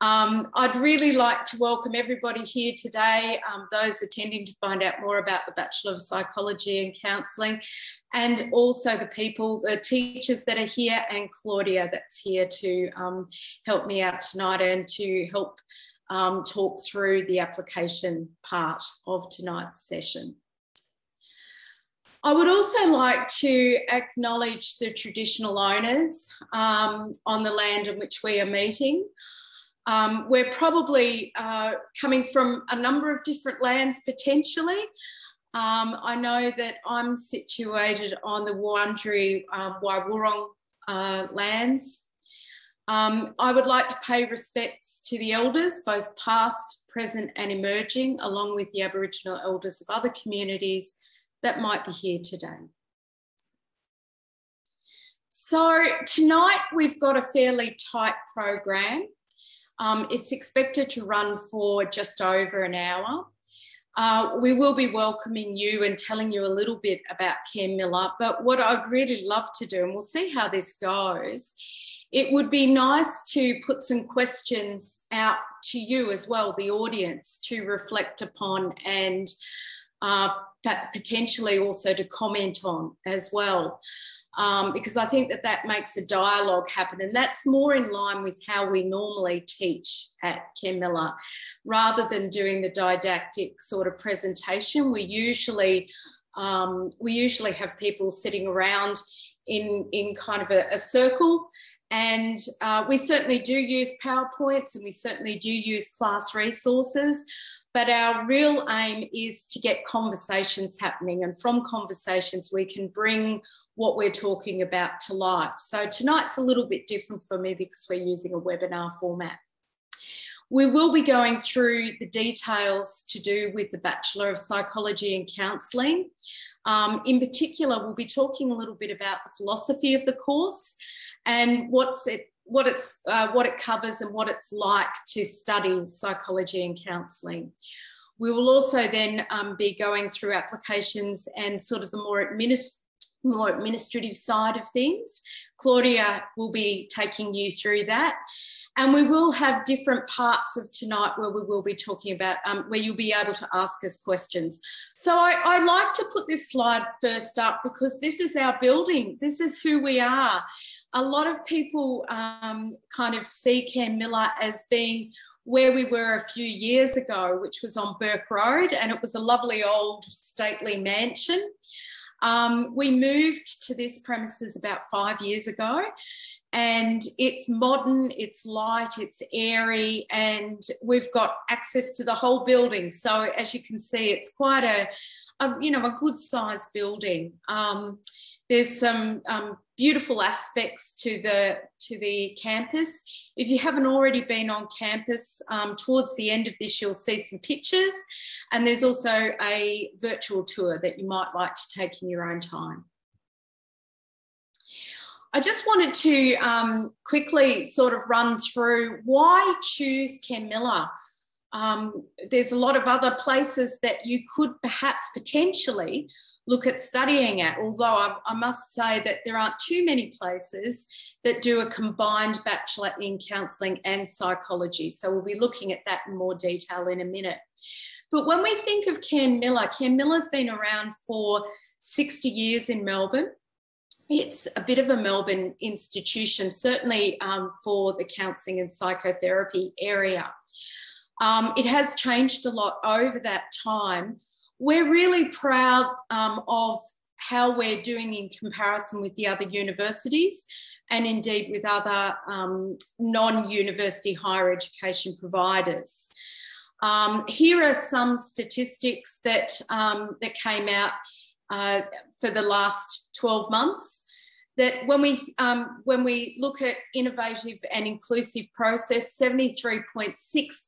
I'd really like to welcome everybody here today, those attending to find out more about the Bachelor of Psychology and Counselling, and also the people, the teachers that are here, and Claudia that's here to help me out tonight and to help talk through the application part of tonight's session. I would also like to acknowledge the traditional owners on the land in which we are meeting. We're probably coming from a number of different lands potentially. I know that I'm situated on the Wurundjeri Wai Wurrung lands. I would like to pay respects to the elders, both past, present and emerging, along with the Aboriginal elders of other communities that might be here today. So tonight we've got a fairly tight program. It's expected to run for just over an hour. We will be welcoming you and telling you a little bit about Cairnmillar, but what I'd really love to do, and we'll see how this goes, it would be nice to put some questions out to you as well, the audience, to reflect upon and that potentially also to comment on as well. Because I think that that makes a dialogue happen, and that's more in line with how we normally teach at Cairnmillar. Rather than doing the didactic sort of presentation, we usually have people sitting around in kind of a circle, and we certainly do use PowerPoints and we certainly do use class resources. But our real aim is to get conversations happening, and from conversations we can bring what we're talking about to life. So tonight's a little bit different for me because we're using a webinar format. We will be going through the details to do with the Bachelor of Psychology and Counselling. In particular, we'll be talking a little bit about the philosophy of the course and what it covers and what it's like to study psychology and counselling. We will also then be going through applications and sort of the more administrative side of things. Claudia will be taking you through that. And we will have different parts of tonight where we will be talking about, where you'll be able to ask us questions. So I like to put this slide first up because this is our building. This is who we are. A lot of people kind of see Cairnmillar as being where we were a few years ago, which was on Burke Road, and it was a lovely old stately mansion. We moved to this premises about 5 years ago, and it's modern, it's light, it's airy, and we've got access to the whole building. So as you can see, it's quite a good sized building. There's some beautiful aspects to the campus. If you haven't already been on campus, towards the end of this, you'll see some pictures, and there's also a virtual tour that you might like to take in your own time. I just wanted to quickly sort of run through why choose Cairnmillar. There's a lot of other places that you could perhaps potentially look at studying at, although I must say that there aren't too many places that do a combined Bachelor in Counselling and Psychology. So we'll be looking at that in more detail in a minute. But when we think of Cairnmillar, Cairnmillar's been around for 60 years in Melbourne. It's a bit of a Melbourne institution, certainly for the counselling and psychotherapy area. It has changed a lot over that time. We're really proud of how we're doing in comparison with the other universities and indeed with other non-university higher education providers. Here are some statistics that came out for the last 12 months. That when we look at innovative and inclusive process, 73.6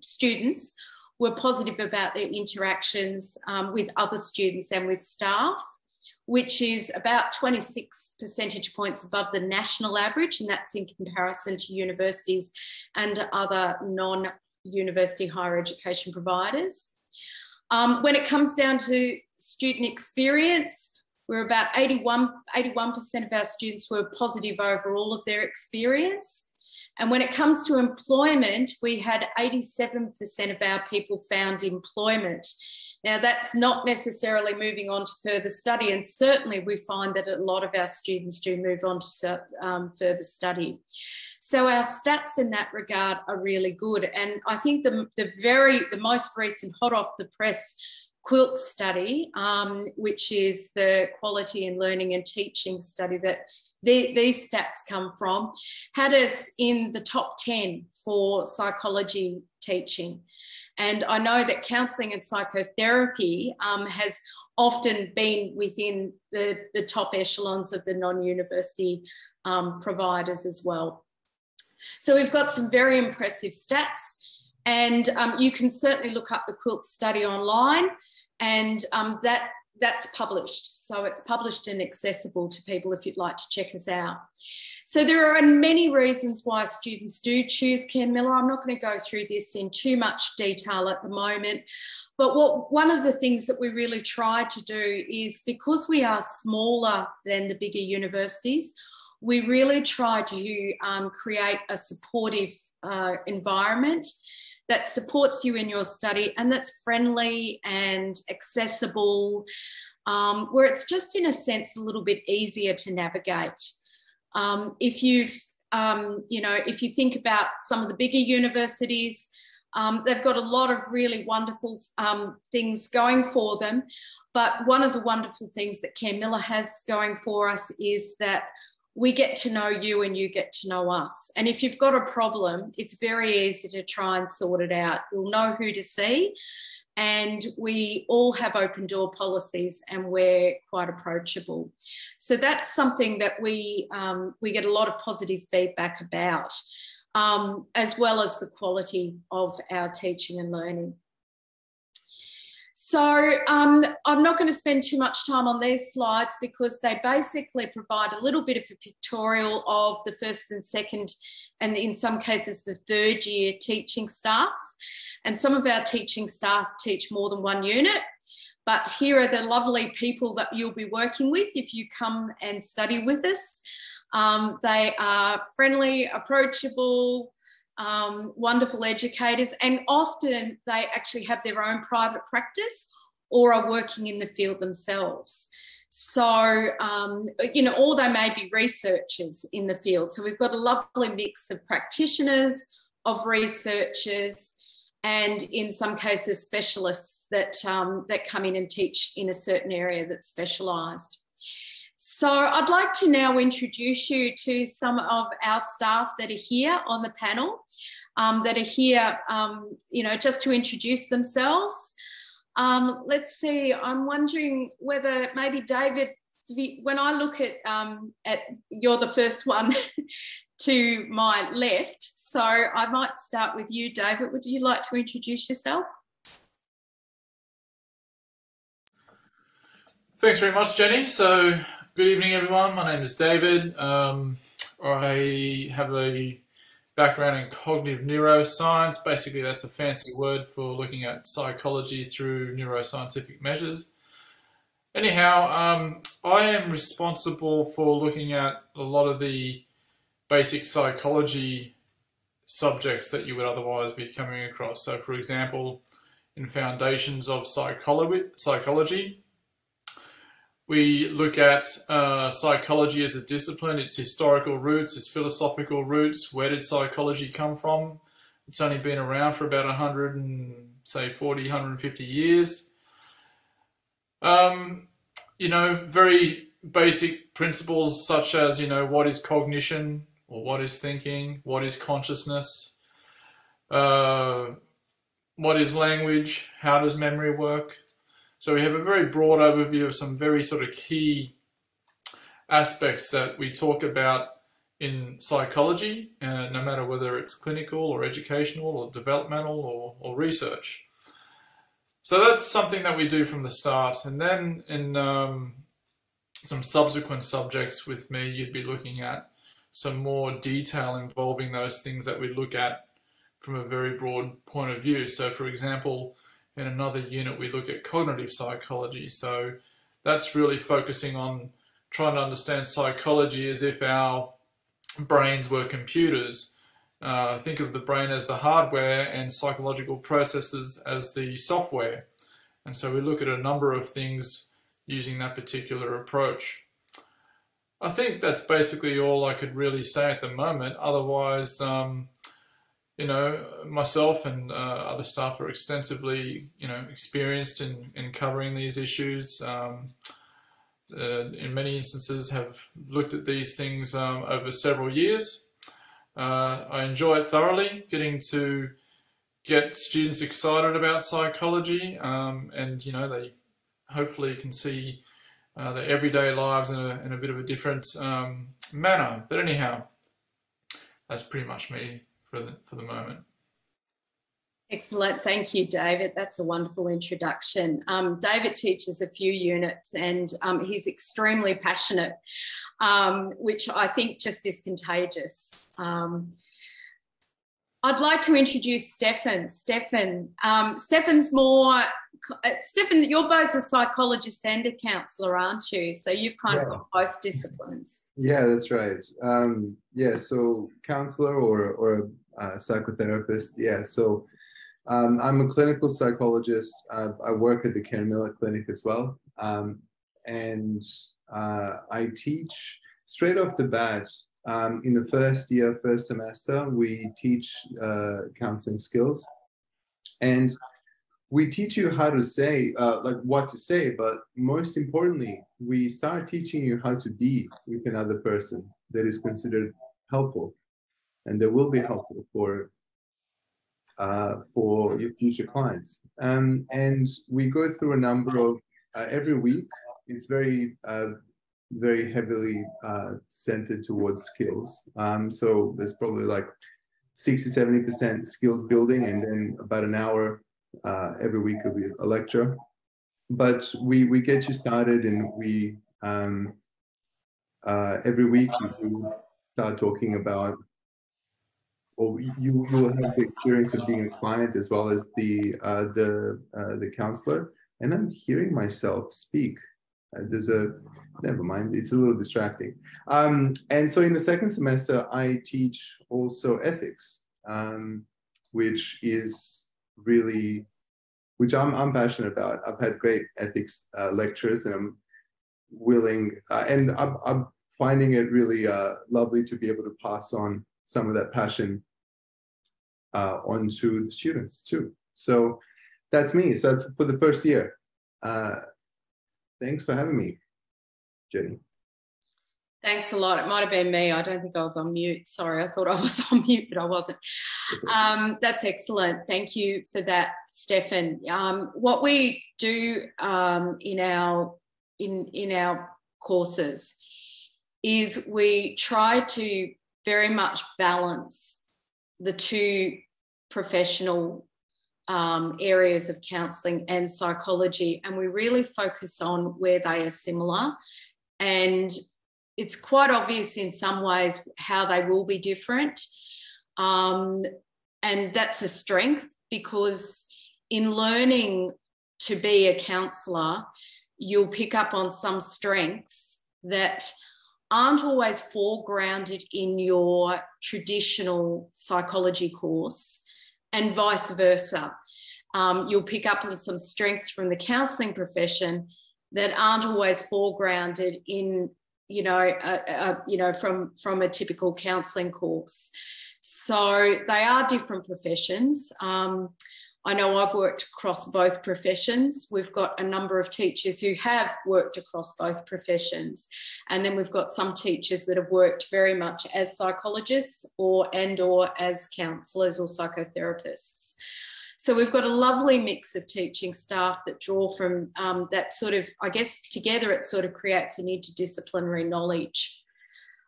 students were positive about their interactions with other students and with staff, which is about 26 percentage points above the national average, and that's in comparison to universities and other non-university higher education providers. When it comes down to student experience, we're about 81% of our students were positive overall of their experience. And when it comes to employment, we had 87% of our people found employment. Now, that's not necessarily moving on to further study, and certainly we find that a lot of our students do move on to further study. So our stats in that regard are really good. And I think the most recent hot off the press Quilt Study, which is the quality in learning and teaching study that these stats come from, had us in the top 10 for psychology teaching. And I know that counselling and psychotherapy has often been within the top echelons of the non-university providers as well. So we've got some very impressive stats, and you can certainly look up the Quilt Study online, and that's published. So it's published and accessible to people if you'd like to check us out. So there are many reasons why students do choose Cairnmillar. I'm not going to go through this in too much detail at the moment, but one of the things that we really try to do is, because we are smaller than the bigger universities, we really try to create a supportive environment that supports you in your study, and that's friendly and accessible, where it's just, in a sense, a little bit easier to navigate. If you've, you know, if you think about some of the bigger universities, they've got a lot of really wonderful things going for them. But one of the wonderful things that Cairnmillar has going for us is that we get to know you and you get to know us. And if you've got a problem, it's very easy to try and sort it out. You'll know who to see. And we all have open door policies, and we're quite approachable. So that's something that we get a lot of positive feedback about, as well as the quality of our teaching and learning. So I'm not going to spend too much time on these slides, because they basically provide a little bit of a pictorial of the first and second, and in some cases the third year teaching staff. And some of our teaching staff teach more than one unit, but here are the lovely people that you'll be working with if you come and study with us. They are friendly, approachable, wonderful educators, and often they actually have their own private practice or are working in the field themselves. So, you know, or they may be researchers in the field. So we've got a lovely mix of practitioners, of researchers, and in some cases specialists that, that come in and teach in a certain area that's specialised. So I'd like to now introduce you to some of our staff that are here on the panel, that are here, you know, just to introduce themselves. Let's see, I'm wondering whether maybe David, when I look at you're the first one to my left, so I might start with you, David. Would you like to introduce yourself? Thanks very much, Jenny. So, good evening, everyone. My name is David. I have a background in cognitive neuroscience. Basically, that's a fancy word for looking at psychology through neuroscientific measures. Anyhow, I am responsible for looking at a lot of the basic psychology subjects that you would otherwise be coming across. So, for example, in Foundations of Psychology, we look at psychology as a discipline, its historical roots, its philosophical roots. Where did psychology come from? It's only been around for about 150 years. You know, very basic principles such as, you know, what is cognition, or what is thinking, what is consciousness, what is language, how does memory work? So we have a very broad overview of some very sort of key aspects that we talk about in psychology, no matter whether it's clinical or educational or developmental or research. So that's something that we do from the start. And then in some subsequent subjects with me, you'd be looking at some more detail involving those things that we look at from a very broad point of view. So, for example, in another unit, we look at cognitive psychology. So that's really focusing on trying to understand psychology as if our brains were computers Think of the brain as the hardware and psychological processes as the software. And so we look at a number of things using that particular approach. I think that's basically all I could really say at the moment. Otherwise, you know, myself and other staff are extensively, experienced in covering these issues. In many instances have looked at these things over several years. I enjoy it thoroughly, getting to get students excited about psychology, and they hopefully can see their everyday lives in a bit of a different manner. But anyhow, that's pretty much me for the moment. Excellent. Thank you, David. That's a wonderful introduction. David teaches a few units and he's extremely passionate, which I think just is contagious. I'd like to introduce Stefan. Stefan, you're both a psychologist and a counsellor, aren't you? So you've kind of got both disciplines. Yeah, that's right. Yeah, so counsellor or a psychotherapist. Yeah, so I'm a clinical psychologist. I work at the Cairnmillar Clinic as well. I teach straight off the bat. In the first year, first semester, we teach counseling skills. And we teach you how to say, like what to say, but most importantly, we start teaching you how to be with another person that is considered helpful and that will be helpful for your future clients. And we go through a number of, every week, it's very heavily centered towards skills. So there's probably like 60–70% skills building, and then about an hour every week will be a lecture. But we get you started, and we every week you start talking about, or you will have the experience of being a client as well as the counselor. And I'm hearing myself speak. Never mind, it's a little distracting. And so in the second semester, I teach also ethics, which is really, which I'm passionate about. I've had great ethics lectures, and I'm willing, and I'm finding it really lovely to be able to pass on some of that passion onto the students too. So that's me, so that's for the first year. Thanks for having me, Jenny. Thanks a lot. It might have been me. I don't think I was on mute. Sorry, I thought I was on mute, but I wasn't. That's excellent. Thank you for that, Stefan. What we do in our courses is we try to very much balance the two professional areas of counselling and psychology, and we really focus on where they are similar, and it's quite obvious in some ways how they will be different, and that's a strength, because in learning to be a counsellor you'll pick up on some strengths that aren't always foregrounded in your traditional psychology course, and vice versa. You'll pick up on some strengths from the counselling profession that aren't always foregrounded in, from a typical counselling course. So they are different professions. I know I've worked across both professions. We've got a number of teachers who have worked across both professions. And then we've got some teachers that have worked very much as psychologists or as counsellors or psychotherapists. So we've got a lovely mix of teaching staff that draw from that sort of, I guess, together it sort of creates an interdisciplinary knowledge.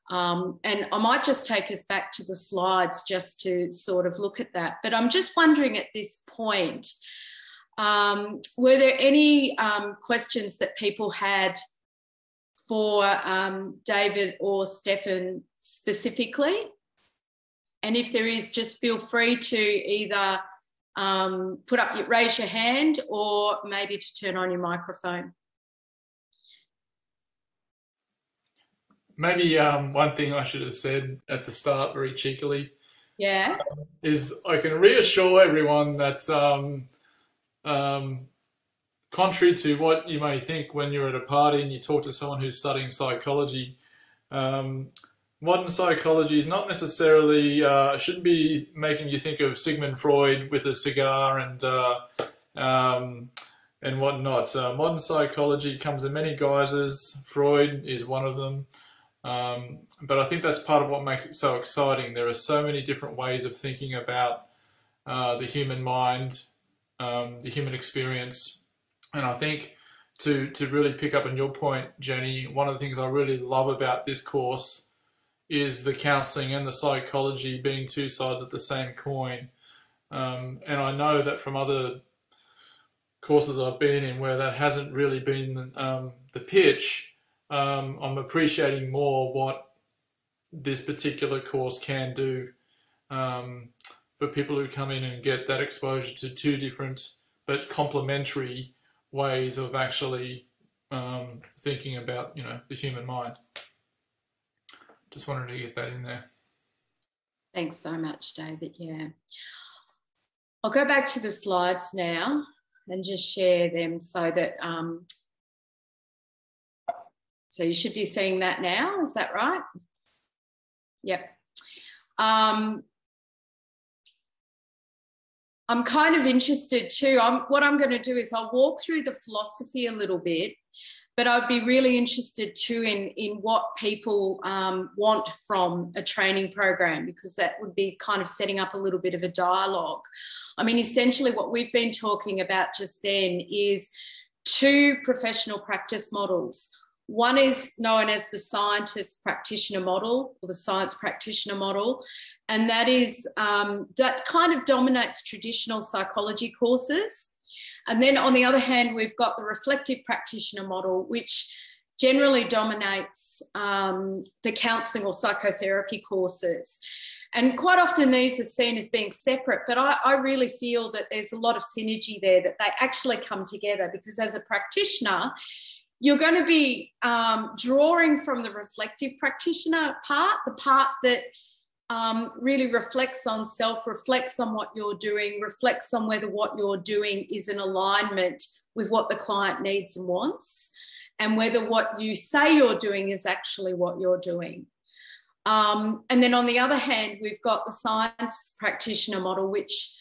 And I might just take us back to the slides just to sort of look at that. But I'm just wondering at this point, were there any questions that people had for David or Stefan specifically? And if there is, just feel free to either raise your hand or maybe to turn on your microphone. Maybe one thing I should have said at the start very cheekily Yeah. Is I can reassure everyone that contrary to what you may think when you're at a party and you talk to someone who's studying psychology, modern psychology is not necessarily, shouldn't be making you think of Sigmund Freud with a cigar and whatnot. Modern psychology comes in many guises. Freud is one of them. But I think that's part of what makes it so exciting. There are so many different ways of thinking about the human mind, the human experience. And I think to really pick up on your point, Jenny, one of the things I really love about this course is the counselling and the psychology being two sides of the same coin. And I know that from other courses I've been in where that hasn't really been the pitch, I'm appreciating more what this particular course can do for people who come in and get that exposure to two different but complementary ways of actually thinking about, you know, the human mind. Just wanted to get that in there. Thanks so much, David. Yeah, I'll go back to the slides now and just share them so that so you should be seeing that now, is that right? Yep. I'm kind of interested too. What I'm going to do is I'll walk through the philosophy a little bit, but I'd be really interested too in what people want from a training program, because that would be kind of setting up a little bit of a dialogue. I mean, essentially what we've been talking about just then is two professional practice models. One is known as the scientist practitioner model or the science practitioner model, and that is that kind of dominates traditional psychology courses. And then on the other hand, we've got the reflective practitioner model, which generally dominates the counselling or psychotherapy courses. And quite often these are seen as being separate, but I really feel that there's a lot of synergy there, that they actually come together, because as a practitioner, you're going to be drawing from the reflective practitioner part, the part that really reflects on self, reflects on what you're doing, reflects on whether what you're doing is in alignment with what the client needs and wants, and whether what you say you're doing is actually what you're doing. And then on the other hand, we've got the science practitioner model, which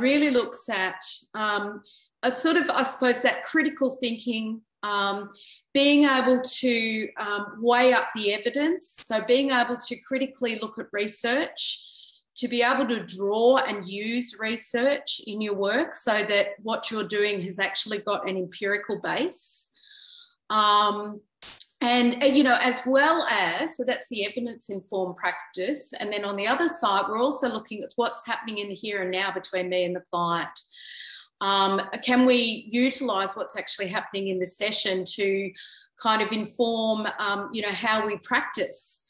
really looks at a sort of, I suppose, that critical thinking, being able to weigh up the evidence, so being able to critically look at research, to be able to draw and use research in your work so that what you're doing has actually got an empirical base. And, you know, as well as, so that's the evidence-informed practice. And then on the other side, we're also looking at what's happening in the here and now between me and the client. Can we utilise what's actually happening in the session to kind of inform, you know, how we practice?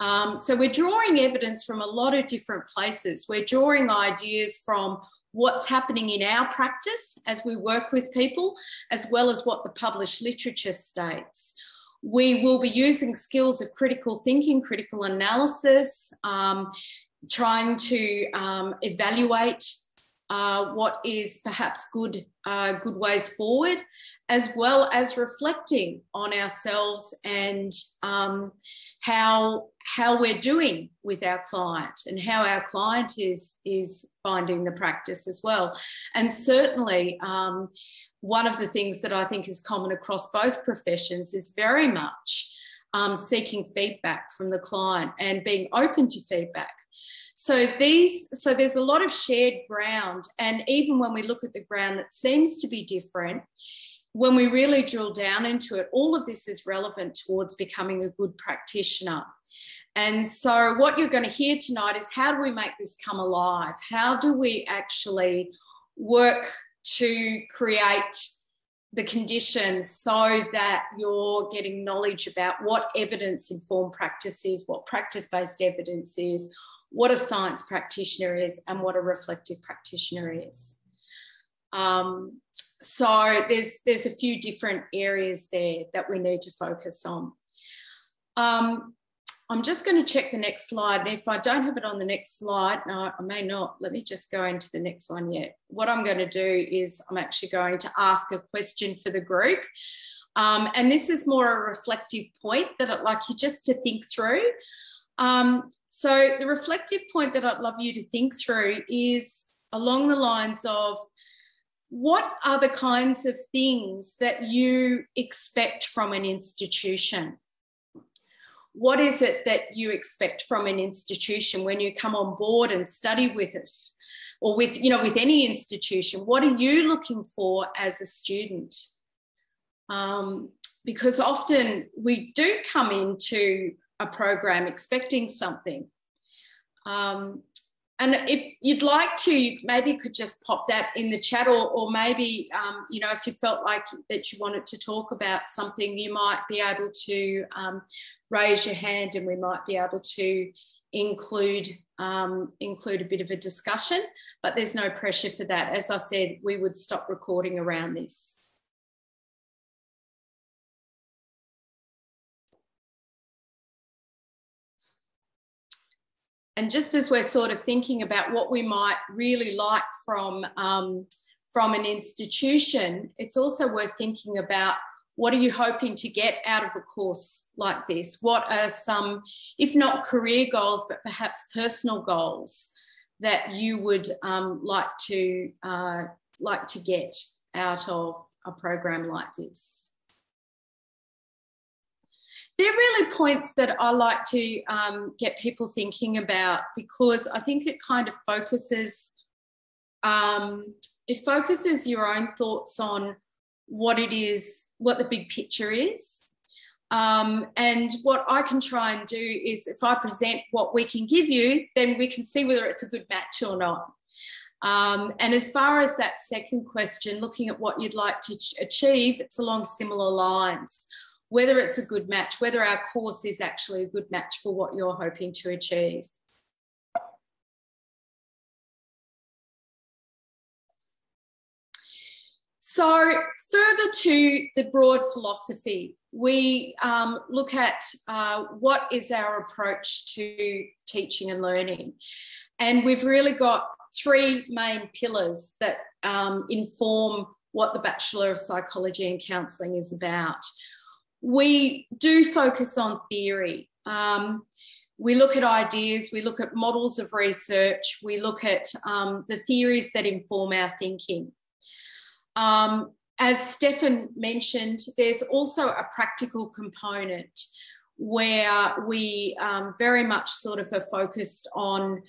So we're drawing evidence from a lot of different places. We're drawing ideas from what's happening in our practice as we work with people, as well as what the published literature states. We will be using skills of critical thinking, critical analysis, trying to evaluate what is perhaps good ways forward, as well as reflecting on ourselves and how we're doing with our client and how our client is finding the practice as well. And certainly one of the things that I think is common across both professions is very much seeking feedback from the client and being open to feedback. So there's a lot of shared ground, and even when we look at the ground that seems to be different, when we really drill down into it, all of this is relevant towards becoming a good practitioner. And so what you're going to hear tonight is, how do we make this come alive? How do we actually work to create the conditions so that you're getting knowledge about what evidence-informed practice is, what practice-based evidence is, what a science practitioner is, and what a reflective practitioner is. So there's a few different areas there that we need to focus on. I'm just going to check the next slide. And if I don't have it on the next slide, no, I may not. Let me just go into the next one yet. What I'm going to do is I'm actually going to ask a question for the group. And this is more a reflective point that I'd like you just to think through. So the reflective point that I'd love you to think through is along the lines of, what are the kinds of things that you expect from an institution? What is it that you expect from an institution when you come on board and study with us, or with, you know, with any institution? What are you looking for as a student? Because often we do come into a program expecting something. And if you'd like to, you maybe could just pop that in the chat, or maybe, you know, if you felt like that you wanted to talk about something, you might be able to raise your hand and we might be able to include, include a bit of a discussion, but there's no pressure for that. As I said, we would stop recording around this. And just as we're sort of thinking about what we might really like from an institution, it's also worth thinking about, what are you hoping to get out of a course like this? What are some, if not career goals, but perhaps personal goals that you would like to get out of a program like this? They're really points that I like to get people thinking about, because I think it kind of focuses, it focuses your own thoughts on what it is, what the big picture is. And what I can try and do is, if I present what we can give you, then we can see whether it's a good match or not. And as far as that second question, looking at what you'd like to achieve, it's along similar lines. Whether it's a good match, whether our course is actually a good match for what you're hoping to achieve. So further to the broad philosophy, we look at what is our approach to teaching and learning. And we've really got three main pillars that inform what the Bachelor of Psychology and Counselling is about. We do focus on theory. We look at ideas, we look at models of research, we look at the theories that inform our thinking. As Stefan mentioned, there's also a practical component where we very much sort of are focused on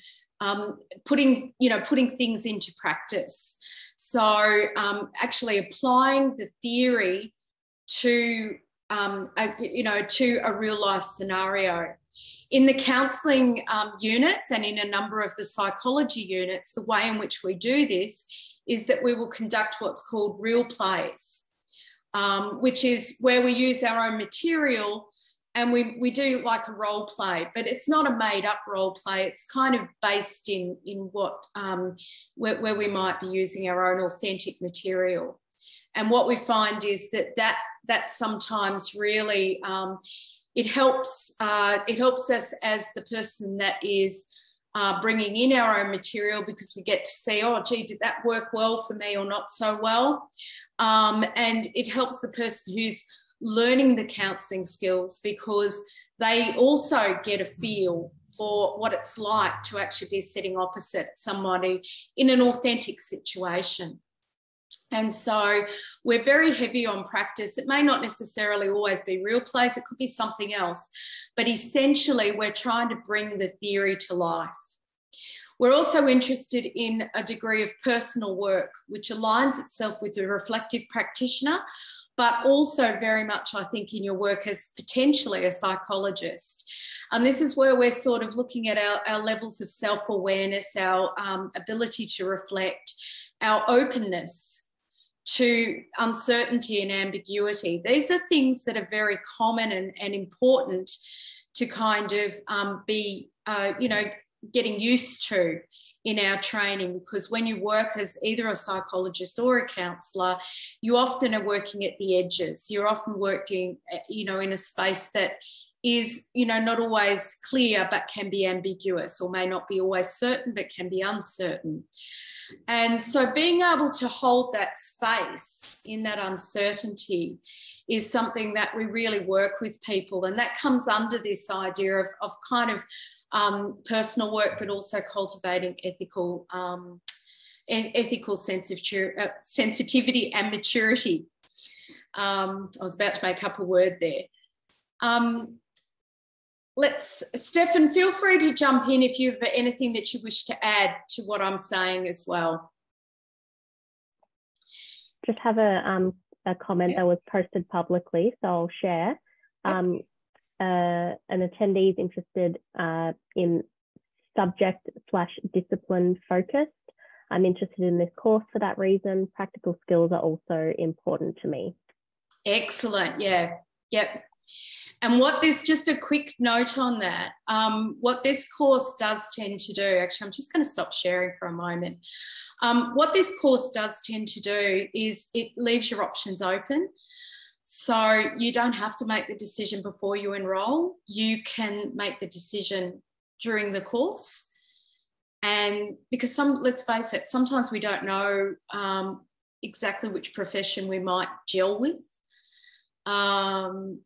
putting things into practice. So actually applying the theory to to a real life scenario. In the counselling units and in a number of the psychology units, the way in which we do this is that we will conduct what's called real plays, which is where we use our own material and we do like a role play, but it's not a made up role play. It's kind of based in what, where we might be using our own authentic material. And what we find is that that sometimes really it helps us as the person that is bringing in our own material, because we get to see, oh, gee, did that work well for me or not so well? And it helps the person who's learning the counselling skills, because they also get a feel for what it's like to actually be sitting opposite somebody in an authentic situation. And so we're very heavy on practice. It may not necessarily always be real plays, it could be something else, but essentially we're trying to bring the theory to life. We're also interested in a degree of personal work, which aligns itself with the reflective practitioner, but also very much, I think, in your work as potentially a psychologist. And this is where we're sort of looking at our levels of self-awareness, our ability to reflect, our openness to uncertainty and ambiguity. These are things that are very common and important to kind of be, getting used to in our training, because when you work as either a psychologist or a counsellor, you often are working at the edges. You're often working, in a space that is, you know, not always clear but can be ambiguous, or may not be always certain but can be uncertain. And so being able to hold that space in that uncertainty is something that we really work with people, and that comes under this idea of kind of personal work, but also cultivating ethical sensitivity and maturity. I was about to make up a word there. Stefan, feel free to jump in if you have anything that you wish to add to what I'm saying as well. Just have a comment that was posted publicly, so I'll share. An attendee is interested in subject/discipline focused. I'm interested in this course for that reason. Practical skills are also important to me. Excellent. Yeah. Yep. And what this, just a quick note on that, what this course does tend to do, actually I'm just going to stop sharing for a moment. What this course does tend to do is it leaves your options open. So you don't have to make the decision before you enrol. You can make the decision during the course. And because let's face it, sometimes we don't know exactly which profession we might gel with. And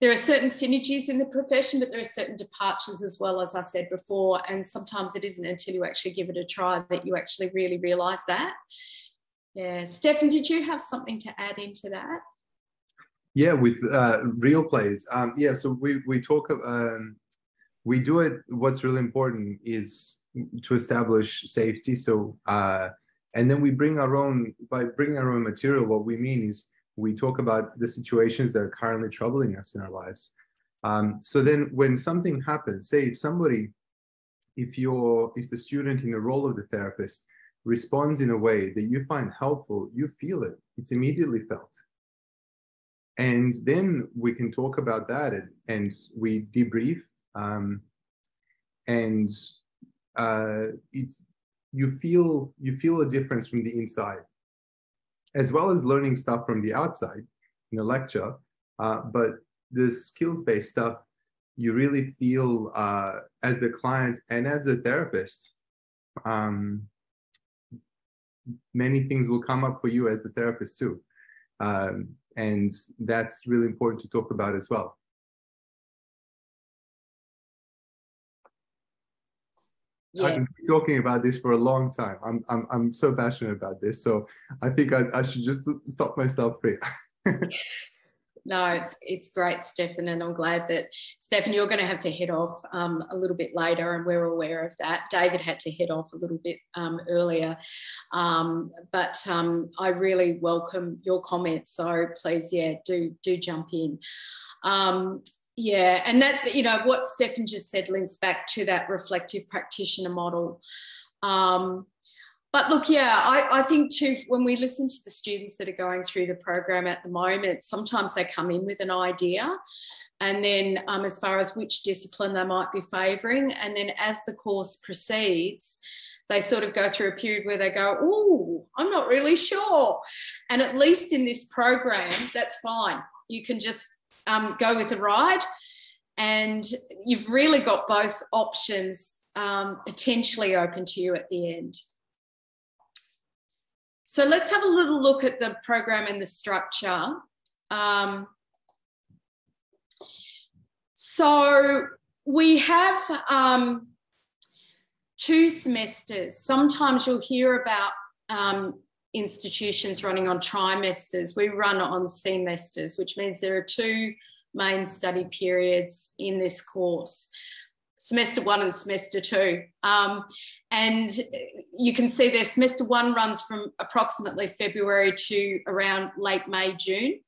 there are certain synergies in the profession, but there are certain departures as well, as I said before. And sometimes it isn't until you actually give it a try that you actually really realise that. Yeah. Stefan, did you have something to add into that? Yeah, with real plays. Yeah, so we talk, we do it, what's really important is to establish safety. So, and then we bring our own, by bringing our own material, what we mean is we talk about the situations that are currently troubling us in our lives. So then when something happens, say if somebody, if the student in the role of the therapist responds in a way that you find helpful, you feel it, it's immediately felt. And then we can talk about that and we debrief, it's, you feel a difference from the inside, as well as learning stuff from the outside in a lecture, but the skills-based stuff, you really feel as the client and as the therapist. Many things will come up for you as the therapist too, and that's really important to talk about as well. Yeah. I've been talking about this for a long time. I'm so passionate about this, so I think I should just stop myself here. No, it's great, Stefan, and I'm glad that, Stefan, you're going to have to head off a little bit later, and we're aware of that. David had to head off a little bit earlier, but I really welcome your comments, so please, yeah, do jump in. Yeah, and that, you know, what Stefan just said links back to that reflective practitioner model. But look, yeah, I think too, when we listen to the students that are going through the program at the moment, sometimes they come in with an idea, and then as far as which discipline they might be favouring, and then as the course proceeds, they sort of go through a period where they go, "Ooh, I'm not really sure." And at least in this program, that's fine. You can just go with the ride, and you've really got both options potentially open to you at the end. So let's have a little look at the program and the structure. So we have 2 semesters. Sometimes you'll hear about institutions running on trimesters. We run on semesters, which means there are 2 main study periods in this course. Semester 1 and semester 2. And you can see there, semester 1 runs from approximately February to around late May, June.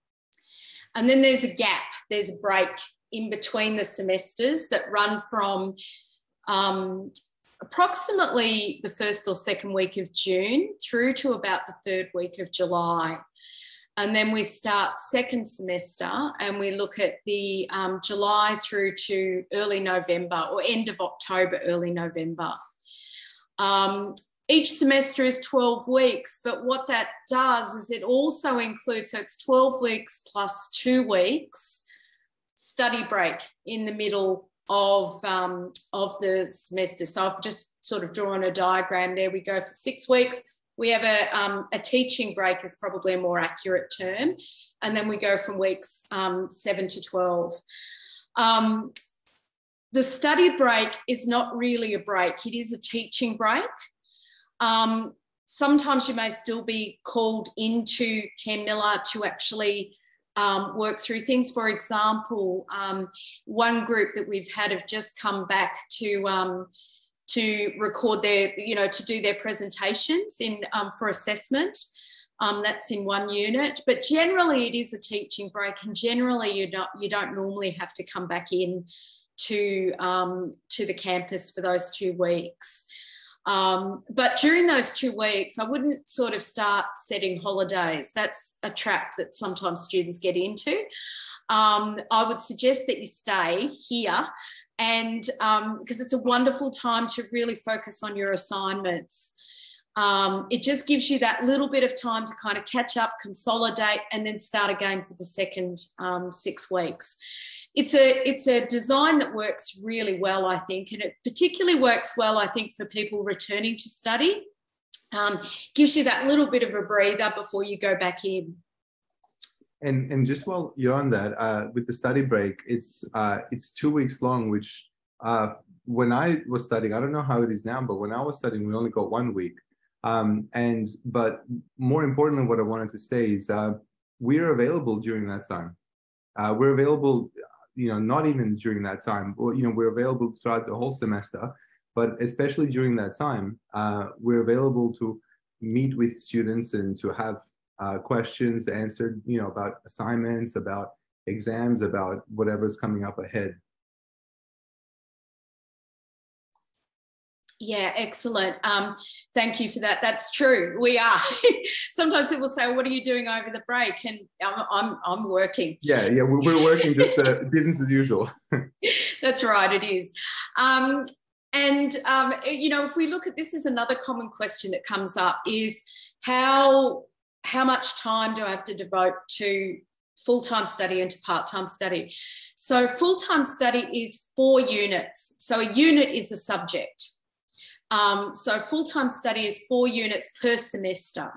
And then there's a gap, there's a break in between the semesters that run from approximately the 1st or 2nd week of June through to about the 3rd week of July. And then we start 2nd semester and we look at the July through to early November, or end of October, early November. Each semester is 12 weeks, but what that does is it also includes, so it's 12 weeks plus 2 weeks study break in the middle of the semester. So I've just sort of drawn a diagram there. We go for 6 weeks. We have a teaching break is probably a more accurate term. And then we go from weeks 7 to 12. The study break is not really a break. It is a teaching break. Sometimes you may still be called into Cairnmillar to actually work through things. For example, one group that we've had have just come back to record their, to do their presentations in for assessment. That's in one unit, but generally it is a teaching break, and generally you don't normally have to come back in to the campus for those 2 weeks. But during those 2 weeks, I wouldn't sort of start setting holidays. That's a trap that sometimes students get into. I would suggest that you stay here, and because it's a wonderful time to really focus on your assignments. It just gives you that little bit of time to kind of catch up, consolidate, and then start again for the second 6 weeks. It's a design that works really well, I think, and it particularly works well, I think, for people returning to study. Gives you that little bit of a breather before you go back in. And just while you're on that, with the study break, it's 2 weeks long, which when I was studying, I don't know how it is now, but when I was studying, we only got 1 week. But more importantly, what I wanted to say is we're available during that time. We're available, not even during that time, or, we're available throughout the whole semester, but especially during that time, we're available to meet with students and to have questions answered, about assignments, about exams, about whatever's coming up ahead. Yeah, excellent. Thank you for that. That's true. We are. Sometimes people say, "What are you doing over the break?" And I'm working. Yeah, we're working, just business as usual. That's right. It is. If we look at this, is another common question that comes up is how much time do I have to devote to full-time study and to part-time study? So full-time study is 4 units. So a unit is a subject. So full-time study is 4 units per semester.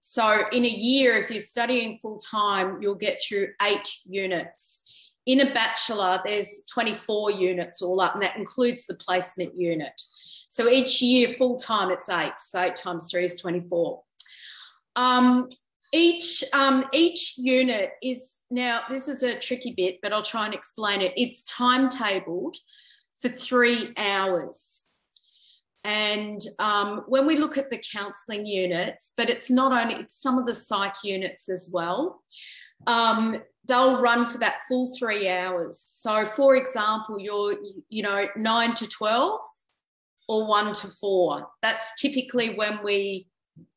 So in a year, if you're studying full-time, you'll get through 8 units. In a bachelor, there's 24 units all up, and that includes the placement unit. So each year, full-time, it's 8. So 8 times 3 is 24. Each unit is, now this is a tricky bit, but I'll try and explain it. It's timetabled for 3 hours. And when we look at the counselling units, but it's not only, it's some of the psych units as well, they'll run for that full 3 hours. So, for example, you're, 9 to 12 or 1 to 4. That's typically when we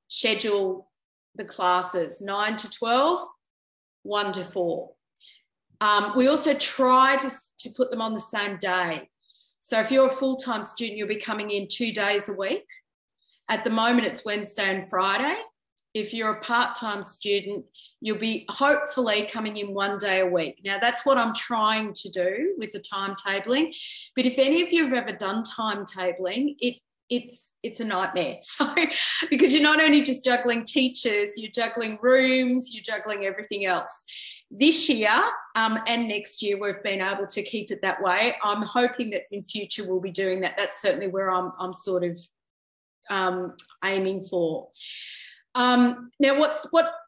schedule the classes, 9 to 12, 1 to 4. We also try to put them on the same day. So if you're a full-time student, you'll be coming in 2 days a week. At the moment, it's Wednesday and Friday. If you're a part-time student, you'll be hopefully coming in 1 day a week. Now, that's what I'm trying to do with the timetabling. But if any of you have ever done timetabling, it's a nightmare. So because you're not only just juggling teachers, you're juggling rooms, you're juggling everything else. This year and next year, we've been able to keep it that way. I'm hoping that in future we'll be doing that. That's certainly where I'm sort of aiming for. Now,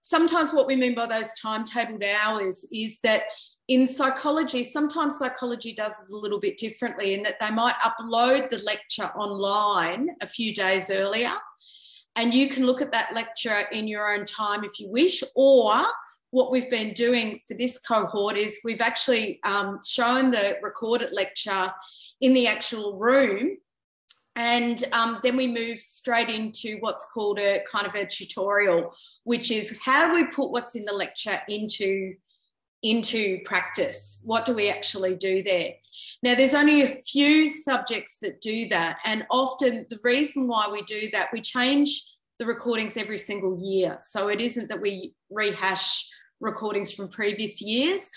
sometimes what we mean by those timetabled hours is that in psychology, sometimes psychology does it a little bit differently in that they might upload the lecture online a few days earlier, and you can look at that lecture in your own time if you wish, or what we've been doing for this cohort is we've actually shown the recorded lecture in the actual room, and then we move straight into what's called a kind of a tutorial, which is how do we put what's in the lecture into practice? What do we actually do there? Now, there's only a few subjects that do that, and often the reason why we do that, we change the recordings every single year. So it isn't that we rehash recordings from previous years,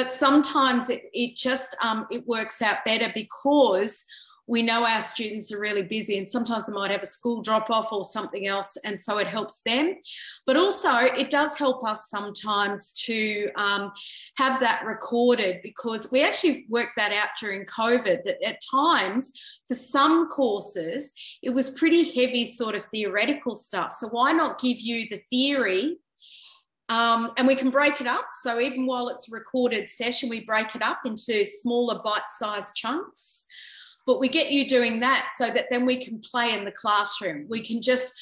But sometimes it just it works out better because we know our students are really busy, and sometimes they might have a school drop-off or something else, and so it helps them. But also it does help us sometimes to have that recorded, because we actually worked that out during COVID, that at times for some courses it was pretty heavy sort of theoretical stuff. So why not give you the theory? And we can break it up. So even while it's a recorded session, we break it up into smaller bite-sized chunks. But we get you doing that so that then we can play in the classroom. We can just,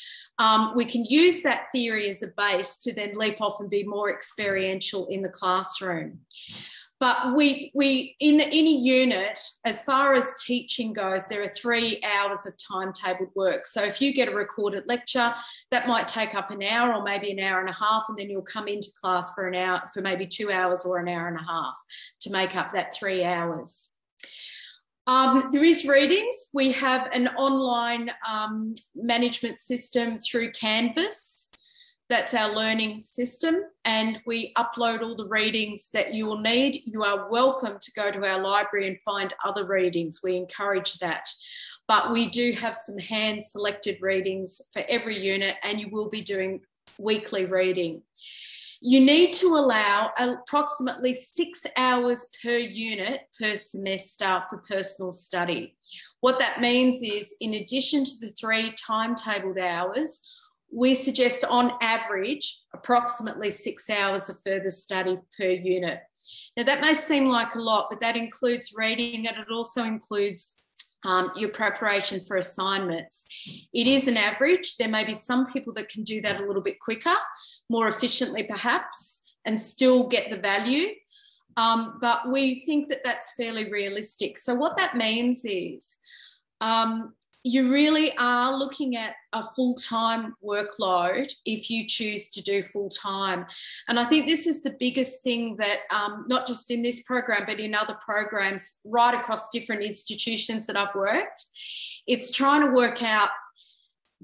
we can use that theory as a base to then leap off and be more experiential in the classroom. But we in a unit, as far as teaching goes, there are 3 hours of timetabled work. So if you get a recorded lecture, that might take up an hour or maybe an hour and a half, and then you'll come into class for an hour, for maybe 2 hours or an hour and a half to make up that 3 hours. There is readings. We have an online management system through Canvas. That's our learning system, and we upload all the readings that you will need. You are welcome to go to our library and find other readings. We encourage that. But we do have some hand-selected readings for every unit, and you will be doing weekly reading. You need to allow approximately 6 hours per unit per semester for personal study. What that means is, in addition to the 3 timetabled hours, we suggest on average approximately 6 hours of further study per unit. Now that may seem like a lot, but that includes reading, and it also includes your preparation for assignments. It is an average. There may be some people that can do that a little bit quicker, more efficiently perhaps, and still get the value. But we think that that's fairly realistic. So what that means is, you really are looking at a full-time workload if you choose to do full-time. And I think this is the biggest thing that, not just in this program, but in other programs right across different institutions that I've worked, it's trying to work out,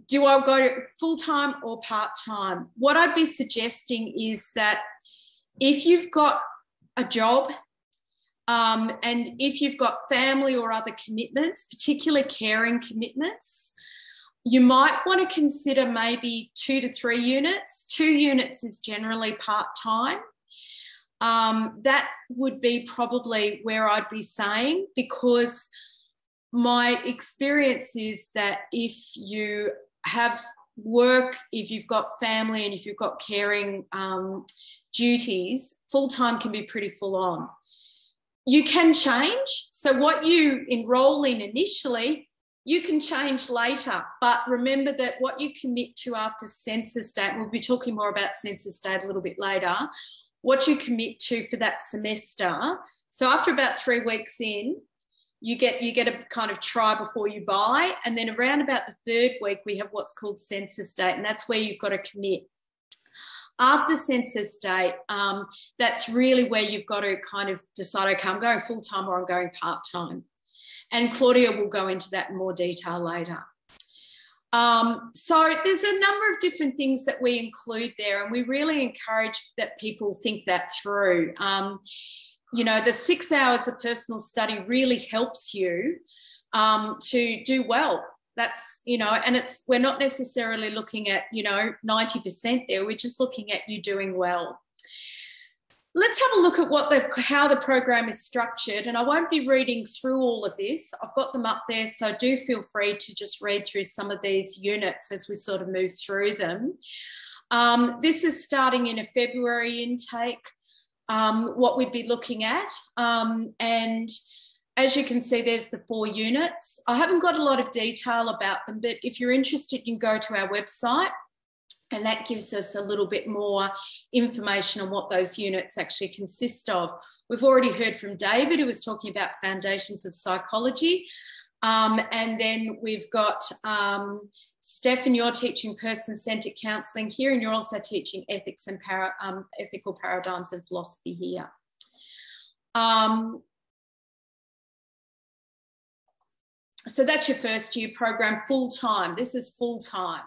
do I go to full-time or part-time? What I'd be suggesting is that if you've got a job, and if you've got family or other commitments, particularly caring commitments, you might want to consider maybe 2 to 3 units. 2 units is generally part-time. That would be probably where I'd be saying, because my experience is that if you have work, if you've got family, and if you've got caring duties, full-time can be pretty full-on. You can change. So what you enroll in initially, you can change later. But remember that what you commit to after census date, we'll be talking more about census date a little bit later, what you commit to for that semester. So after about 3 weeks in, you get a kind of try before you buy. And then around about the 3rd week, we have what's called census date. And that's where you've got to commit. After census date, that's really where you've got to kind of decide, okay, I'm going full-time or I'm going part-time. And Claudia will go into that in more detail later. So there's a number of different things that we include there, and we really encourage that people think that through. You know, the 6 hours of personal study really helps you to do well. That's, you know, and it's, we're not necessarily looking at, you know, 90% there. We're just looking at you doing well. Let's have a look at what how the program is structured. And I won't be reading through all of this. I've got them up there, so do feel free to just read through some of these units as we sort of move through them. This is starting in a February intake, what we'd be looking at. And as you can see, there's the 4 units. I haven't got a lot of detail about them, but if you're interested, you can go to our website, and that gives us a little bit more information on what those units actually consist of. We've already heard from David, who was talking about foundations of psychology. And then we've got Stefan, you're teaching person-centred counselling here, and you're also teaching ethics and ethical paradigms and philosophy here. So that's your first year program, full-time. This is full-time.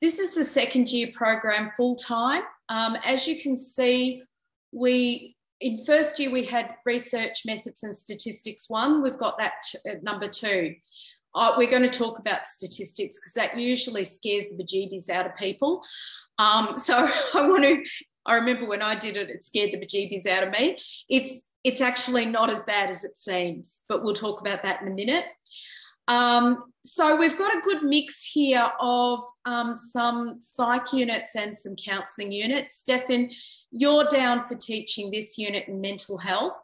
This is the second year program, full-time. As you can see, we in first year, we had research methods and statistics one. We've got that at number two. We're going to talk about statistics because that usually scares the bejeebies out of people. I remember when I did it, it scared the bejeebies out of me. It's actually not as bad as it seems, but we'll talk about that in a minute. So we've got a good mix here of some psych units and some counselling units. Stefan, you're down for teaching this unit in mental health,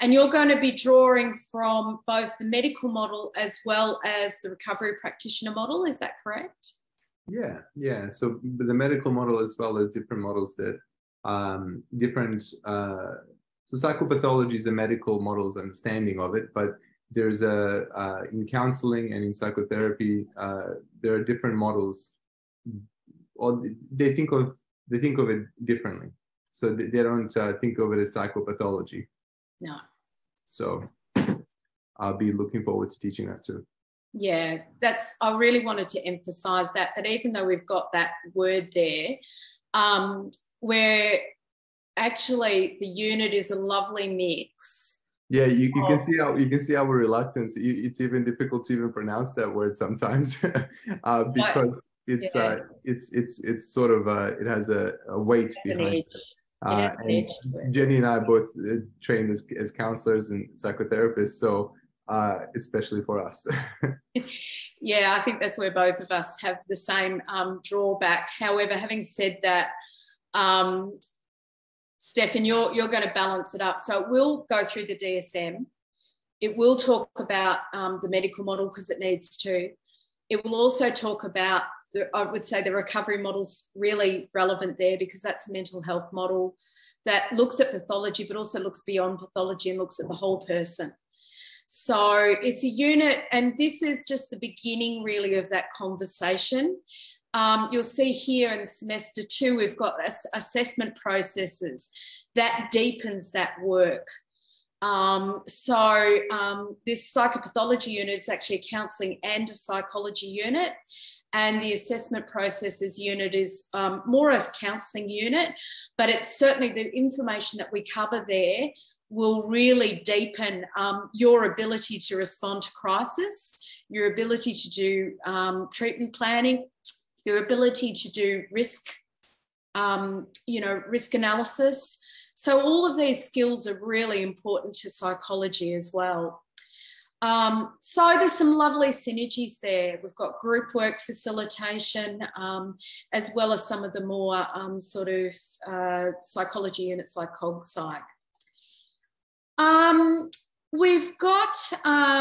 and you're going to be drawing from both the medical model as well as the recovery practitioner model. Is that correct? Yeah, yeah. So the medical model as well as different models that so psychopathology is a medical model's understanding of it, but there's a, in counseling and in psychotherapy, there are different models, or they think of it differently. So they don't think of it as psychopathology. No. So I'll be looking forward to teaching that too. Yeah, I really wanted to emphasize that even though we've got that word there, where actually the unit is a lovely mix. Yeah, you can see our reluctance. It's even difficult to even pronounce that word sometimes, because it's sort of it has a weight behind it. And Jenny and I both trained as counselors and psychotherapists, so especially for us. Yeah, I think that's where both of us have the same drawback. However, having said that, Stefan, you're going to balance it up. So we'll go through the DSM. It will talk about the medical model because it needs to. It will also talk about, I would say the recovery model's really relevant there because that's a mental health model that looks at pathology but also looks beyond pathology and looks at the whole person. So it's a unit, and this is just the beginning really of that conversation. You'll see here in semester two, we've got assessment processes that deepens that work. This psychopathology unit is actually a counselling and a psychology unit, and the assessment processes unit is more as a counselling unit, but it's certainly the information that we cover there will really deepen your ability to respond to crisis, your ability to do treatment planning, your ability to do risk, risk analysis. So all of these skills are really important to psychology as well. So there's some lovely synergies there. We've got group work facilitation, as well as some of the more psychology units like cog psych. We've got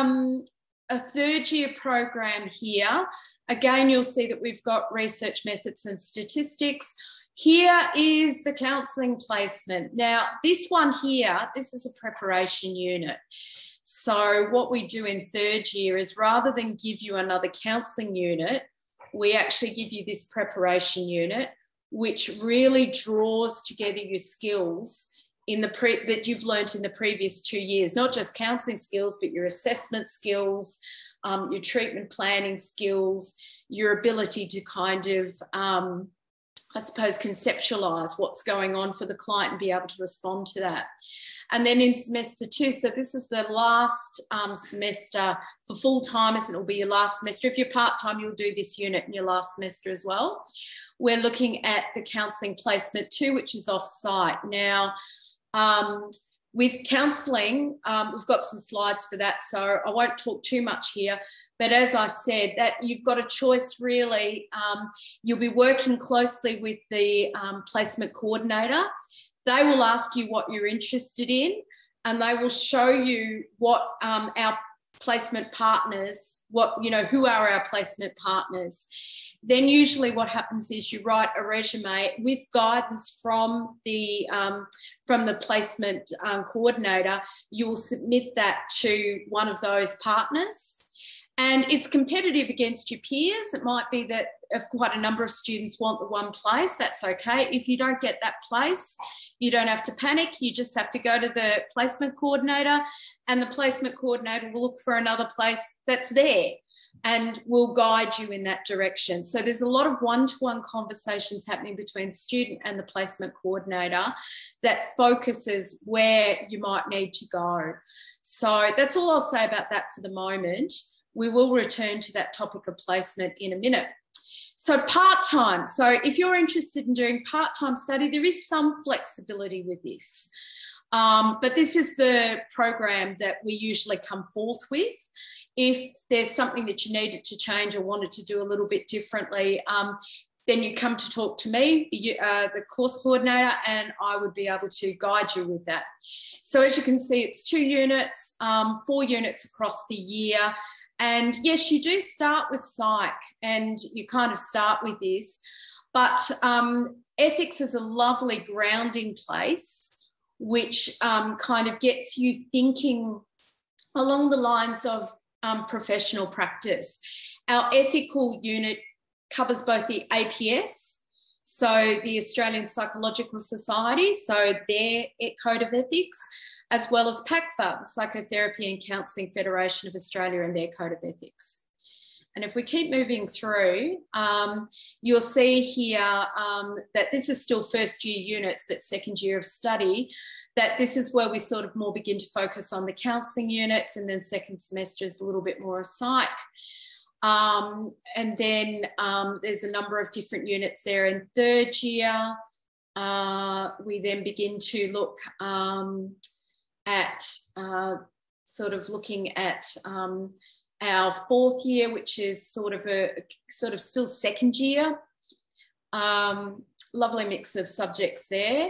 a third year program here. Again, you'll see that we've got research methods and statistics. Here is the counselling placement. Now, this one here, this is a preparation unit. So what we do in third year is rather than give you another counselling unit, we actually give you this preparation unit, which really draws together your skills that you've learnt in the previous 2 years, not just counselling skills, but your assessment skills, your treatment planning skills, your ability to kind of, conceptualise what's going on for the client and be able to respond to that. And then in semester two, so this is the last semester for full-timers, and it'll be your last semester. If you're part-time, you'll do this unit in your last semester as well. We're looking at the counselling placement two, which is off-site. Now, with counselling, we've got some slides for that, so I won't talk too much here. But as I said, that you've got a choice really. You'll be working closely with the placement coordinator. They will ask you what you're interested in, and they will show you what our placement partners, who are our placement partners. Then usually what happens is you write a resume with guidance from the placement coordinator. You will submit that to one of those partners. And it's competitive against your peers. It might be that if quite a number of students want the one place, that's okay. If you don't get that place, you don't have to panic. You just have to go to the placement coordinator, and the placement coordinator will look for another place that's there. and will guide you in that direction. So there's a lot of one-to-one conversations happening between the student and the placement coordinator that focuses where you might need to go. So that's all I'll say about that for the moment. We will return to that topic of placement in a minute. So part-time. So if you're interested in doing part-time study, there is some flexibility with this. But this is the program that we usually come forth with. If there's something that you needed to change or wanted to do a little bit differently, then you come to talk to me, the course coordinator, and I would be able to guide you with that. So as you can see, it's 2 units, 4 units across the year. And yes, you do start with psych, and you kind of start with this, but ethics is a lovely grounding place, which kind of gets you thinking along the lines of professional practice. Our ethical unit covers both the APS, so the Australian Psychological Society, so their code of ethics, as well as PACFA, the Psychotherapy and Counselling Federation of Australia, and their code of ethics. And if we keep moving through, you'll see here that this is still first year units, but second year of study, that this is where we sort of more begin to focus on the counselling units, and then second semester is a little bit more of psych. And then there's a number of different units there in third year. We then begin to look at sort of looking at our fourth year, which is sort of still second year. Lovely mix of subjects there.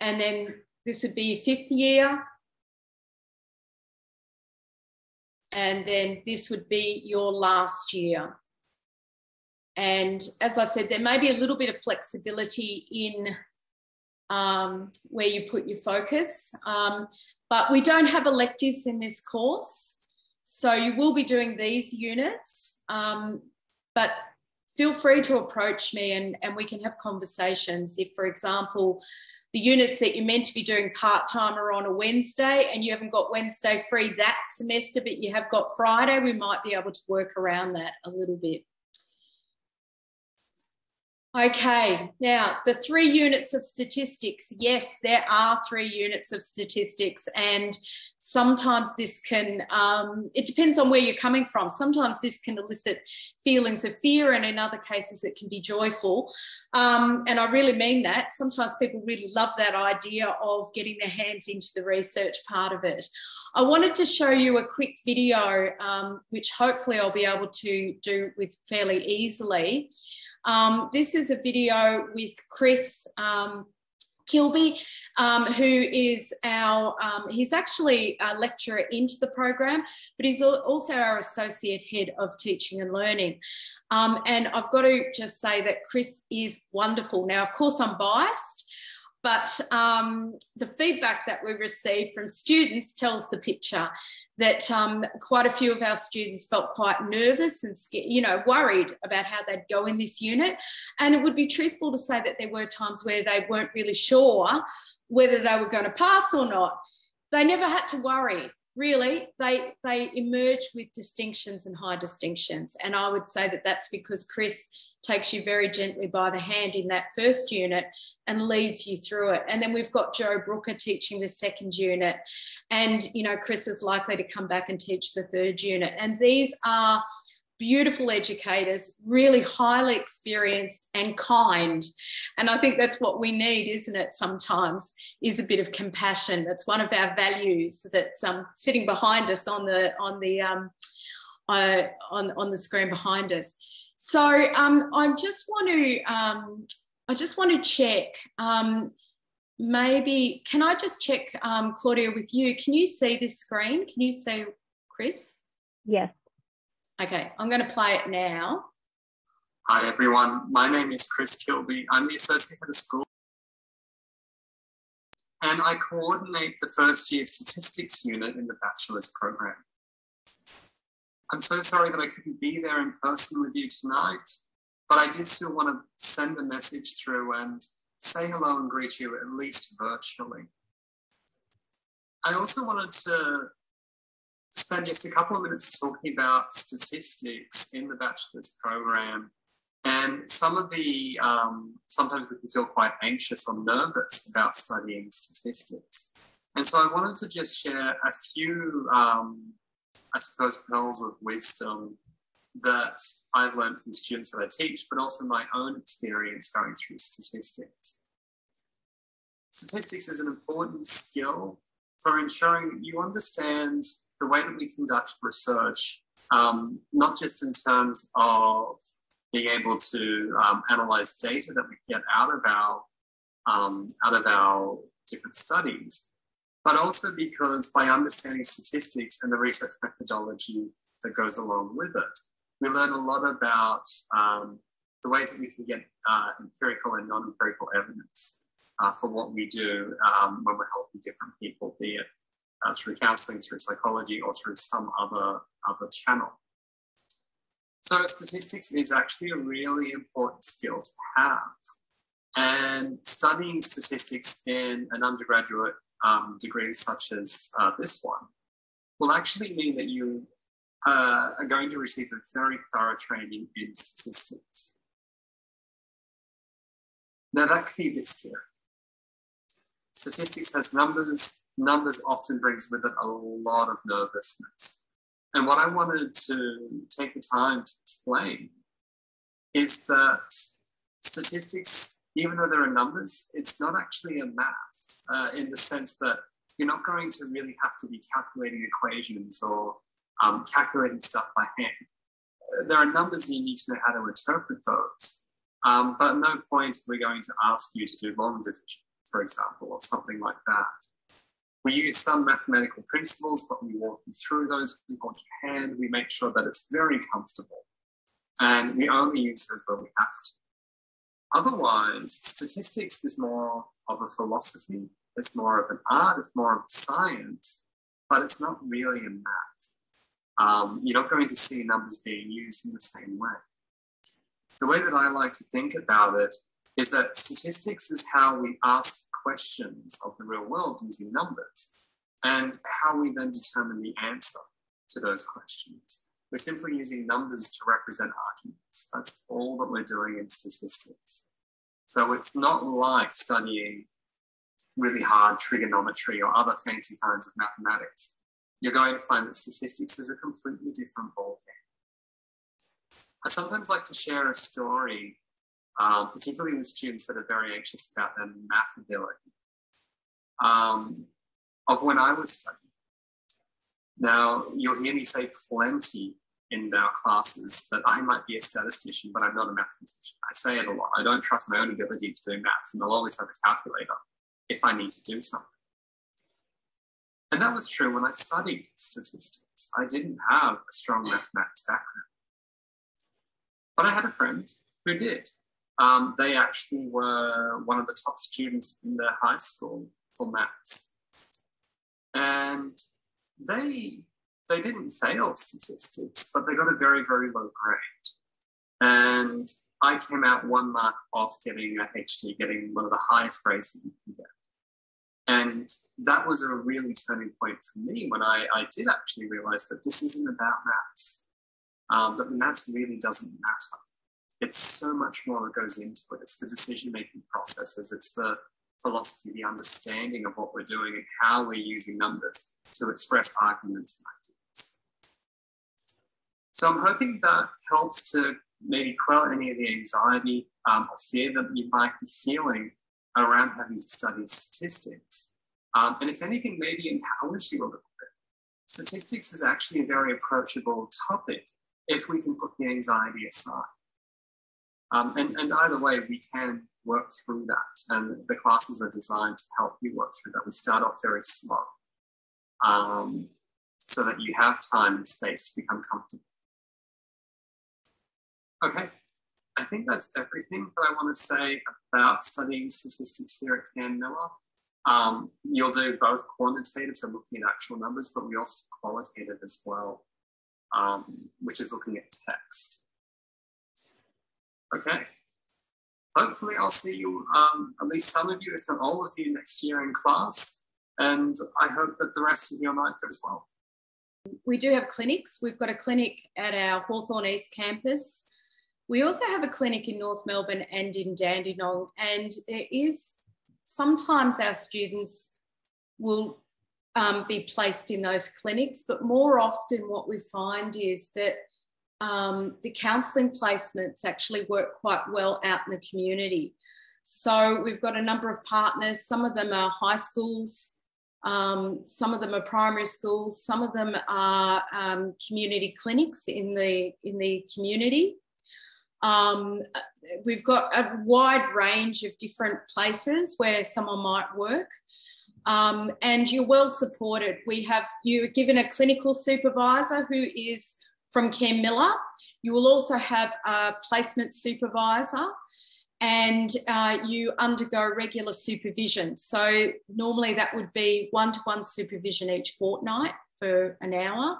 And then this would be fifth year. And then this would be your last year. And as I said, there may be a little bit of flexibility in where you put your focus, but we don't have electives in this course, so you will be doing these units, but feel free to approach me and we can have conversations. If, for example, the units that you're meant to be doing part-time are on a Wednesday and you haven't got Wednesday free that semester, but you have got Friday, we might be able to work around that a little bit. Okay, now the 3 units of statistics. Yes, there are 3 units of statistics, and sometimes this can, it depends on where you're coming from. Sometimes this can elicit feelings of fear, and in other cases it can be joyful. And I really mean that. Sometimes people really love that idea of getting their hands into the research part of it. I wanted to show you a quick video, which hopefully I'll be able to do with fairly easily. This is a video with Chris Kilby, who is our, he's actually a lecturer into the program, but he's also our Associate Head of Teaching and Learning. And I've got to just say that Chris is wonderful. Now, of course, I'm biased, but the feedback that we receive from students tells the picture that quite a few of our students felt quite nervous and scared, you know, worried about how they'd go in this unit. And it would be truthful to say that there were times where they weren't really sure whether they were going to pass or not. They never had to worry, really. They emerged with distinctions and high distinctions. And I would say that that's because Chris takes you very gently by the hand in that first unit and leads you through it. And then we've got Joe Brooker teaching the second unit. And, you know, Chris is likely to come back and teach the third unit. And these are beautiful educators, really highly experienced and kind. And I think that's what we need, isn't it, sometimes, is a bit of compassion. That's one of our values that's sitting behind us on the screen behind us. So I just want to check, maybe, can I just check, Claudia, with you? Can you see this screen? Can you see Chris? Yes. Okay, I'm going to play it now. Hi, everyone. My name is Chris Kilby. I'm the Associate Head of School, and I coordinate the first year statistics unit in the bachelor's program. I'm so sorry that I couldn't be there in person with you tonight, but I did still want to send a message through and say hello and greet you, at least virtually. I also wanted to spend just a couple of minutes talking about statistics in the bachelor's program. And some of the, sometimes we can feel quite anxious or nervous about studying statistics. And so I wanted to just share a few, I suppose, pearls of wisdom that I've learned from students that I teach, but also my own experience going through statistics. Statistics is an important skill for ensuring that you understand the way that we conduct research, not just in terms of being able to analyze data that we get out of our different studies, but also because by understanding statistics and the research methodology that goes along with it, we learn a lot about the ways that we can get empirical and non-empirical evidence for what we do when we're helping different people, be it through counseling, through psychology, or through some other channel. So statistics is actually a really important skill to have. And studying statistics in an undergraduate degree such as this one will actually mean that you are going to receive a very thorough training in statistics. Now that can be a bit scary. Statistics has numbers. Numbers often brings with it a lot of nervousness. And what I wanted to take the time to explain is that statistics, even though there are numbers, it's not actually a math in the sense that you're not going to really have to be calculating equations or calculating stuff by hand. There are numbers you need to know how to interpret those, but at no point are we going to ask you to do long division, for example, or something like that. We use some mathematical principles, but we walk you through those, we hold your hand, we make sure that it's very comfortable, and we only use those where we have to. Otherwise, statistics is more of a philosophy, it's more of an art, it's more of a science, but it's not really a math. You're not going to see numbers being used in the same way. The way that I like to think about it is that statistics is how we ask questions of the real world using numbers, and how we then determine the answer to those questions. We're simply using numbers to represent arguments. That's all that we're doing in statistics. So it's not like studying really hard trigonometry or other fancy kinds of mathematics. You're going to find that statistics is a completely different ballgame. I sometimes like to share a story, particularly with students that are very anxious about their math ability, of when I was studying. Now, you'll hear me say plenty in our classes that I might be a statistician, but I'm not a mathematician. I say it a lot. I don't trust my own ability to do maths, and I'll always have a calculator if I need to do something. And that was true when I studied statistics. I didn't have a strong mathematics background. But I had a friend who did. They actually were one of the top students in their high school for maths. And they didn't fail statistics, but they got a very, very low grade. And I came out one mark off getting a HT, getting one of the highest grades that you can get. And that was a really turning point for me when I did actually realize that this isn't about maths, that the maths really doesn't matter. It's so much more that goes into it. It's the decision-making processes. It's the philosophy, the understanding of what we're doing and how we're using numbers to express arguments and ideas. So I'm hoping that helps to maybe quell any of the anxiety or fear that you might be feeling around having to study statistics. And if anything, maybe empowers you a little bit. Statistics is actually a very approachable topic if we can put the anxiety aside. And either way, we can work through that. And the classes are designed to help you work through that. We start off very slow so that you have time and space to become comfortable. Okay, I think that's everything that I want to say about studying statistics here at Cairnmillar. You'll do both quantitative, so looking at actual numbers, but we also do qualitative as well, which is looking at text. Okay, hopefully I'll see you, at least some of you, if not all of you, next year in class, and I hope that the rest of your night goes well. We do have clinics. We've got a clinic at our Hawthorne East campus. We also have a clinic in North Melbourne and in Dandenong, and there is sometimes our students will be placed in those clinics, but more often what we find is that the counselling placements actually work quite well out in the community. So we've got a number of partners. Some of them are high schools, some of them are primary schools, some of them are community clinics in the community. We've got a wide range of different places where someone might work, and you're well supported. You're given a clinical supervisor who is from Cairnmillar. You will also have a placement supervisor, and you undergo regular supervision. So normally that would be one-to-one supervision each fortnight for an hour,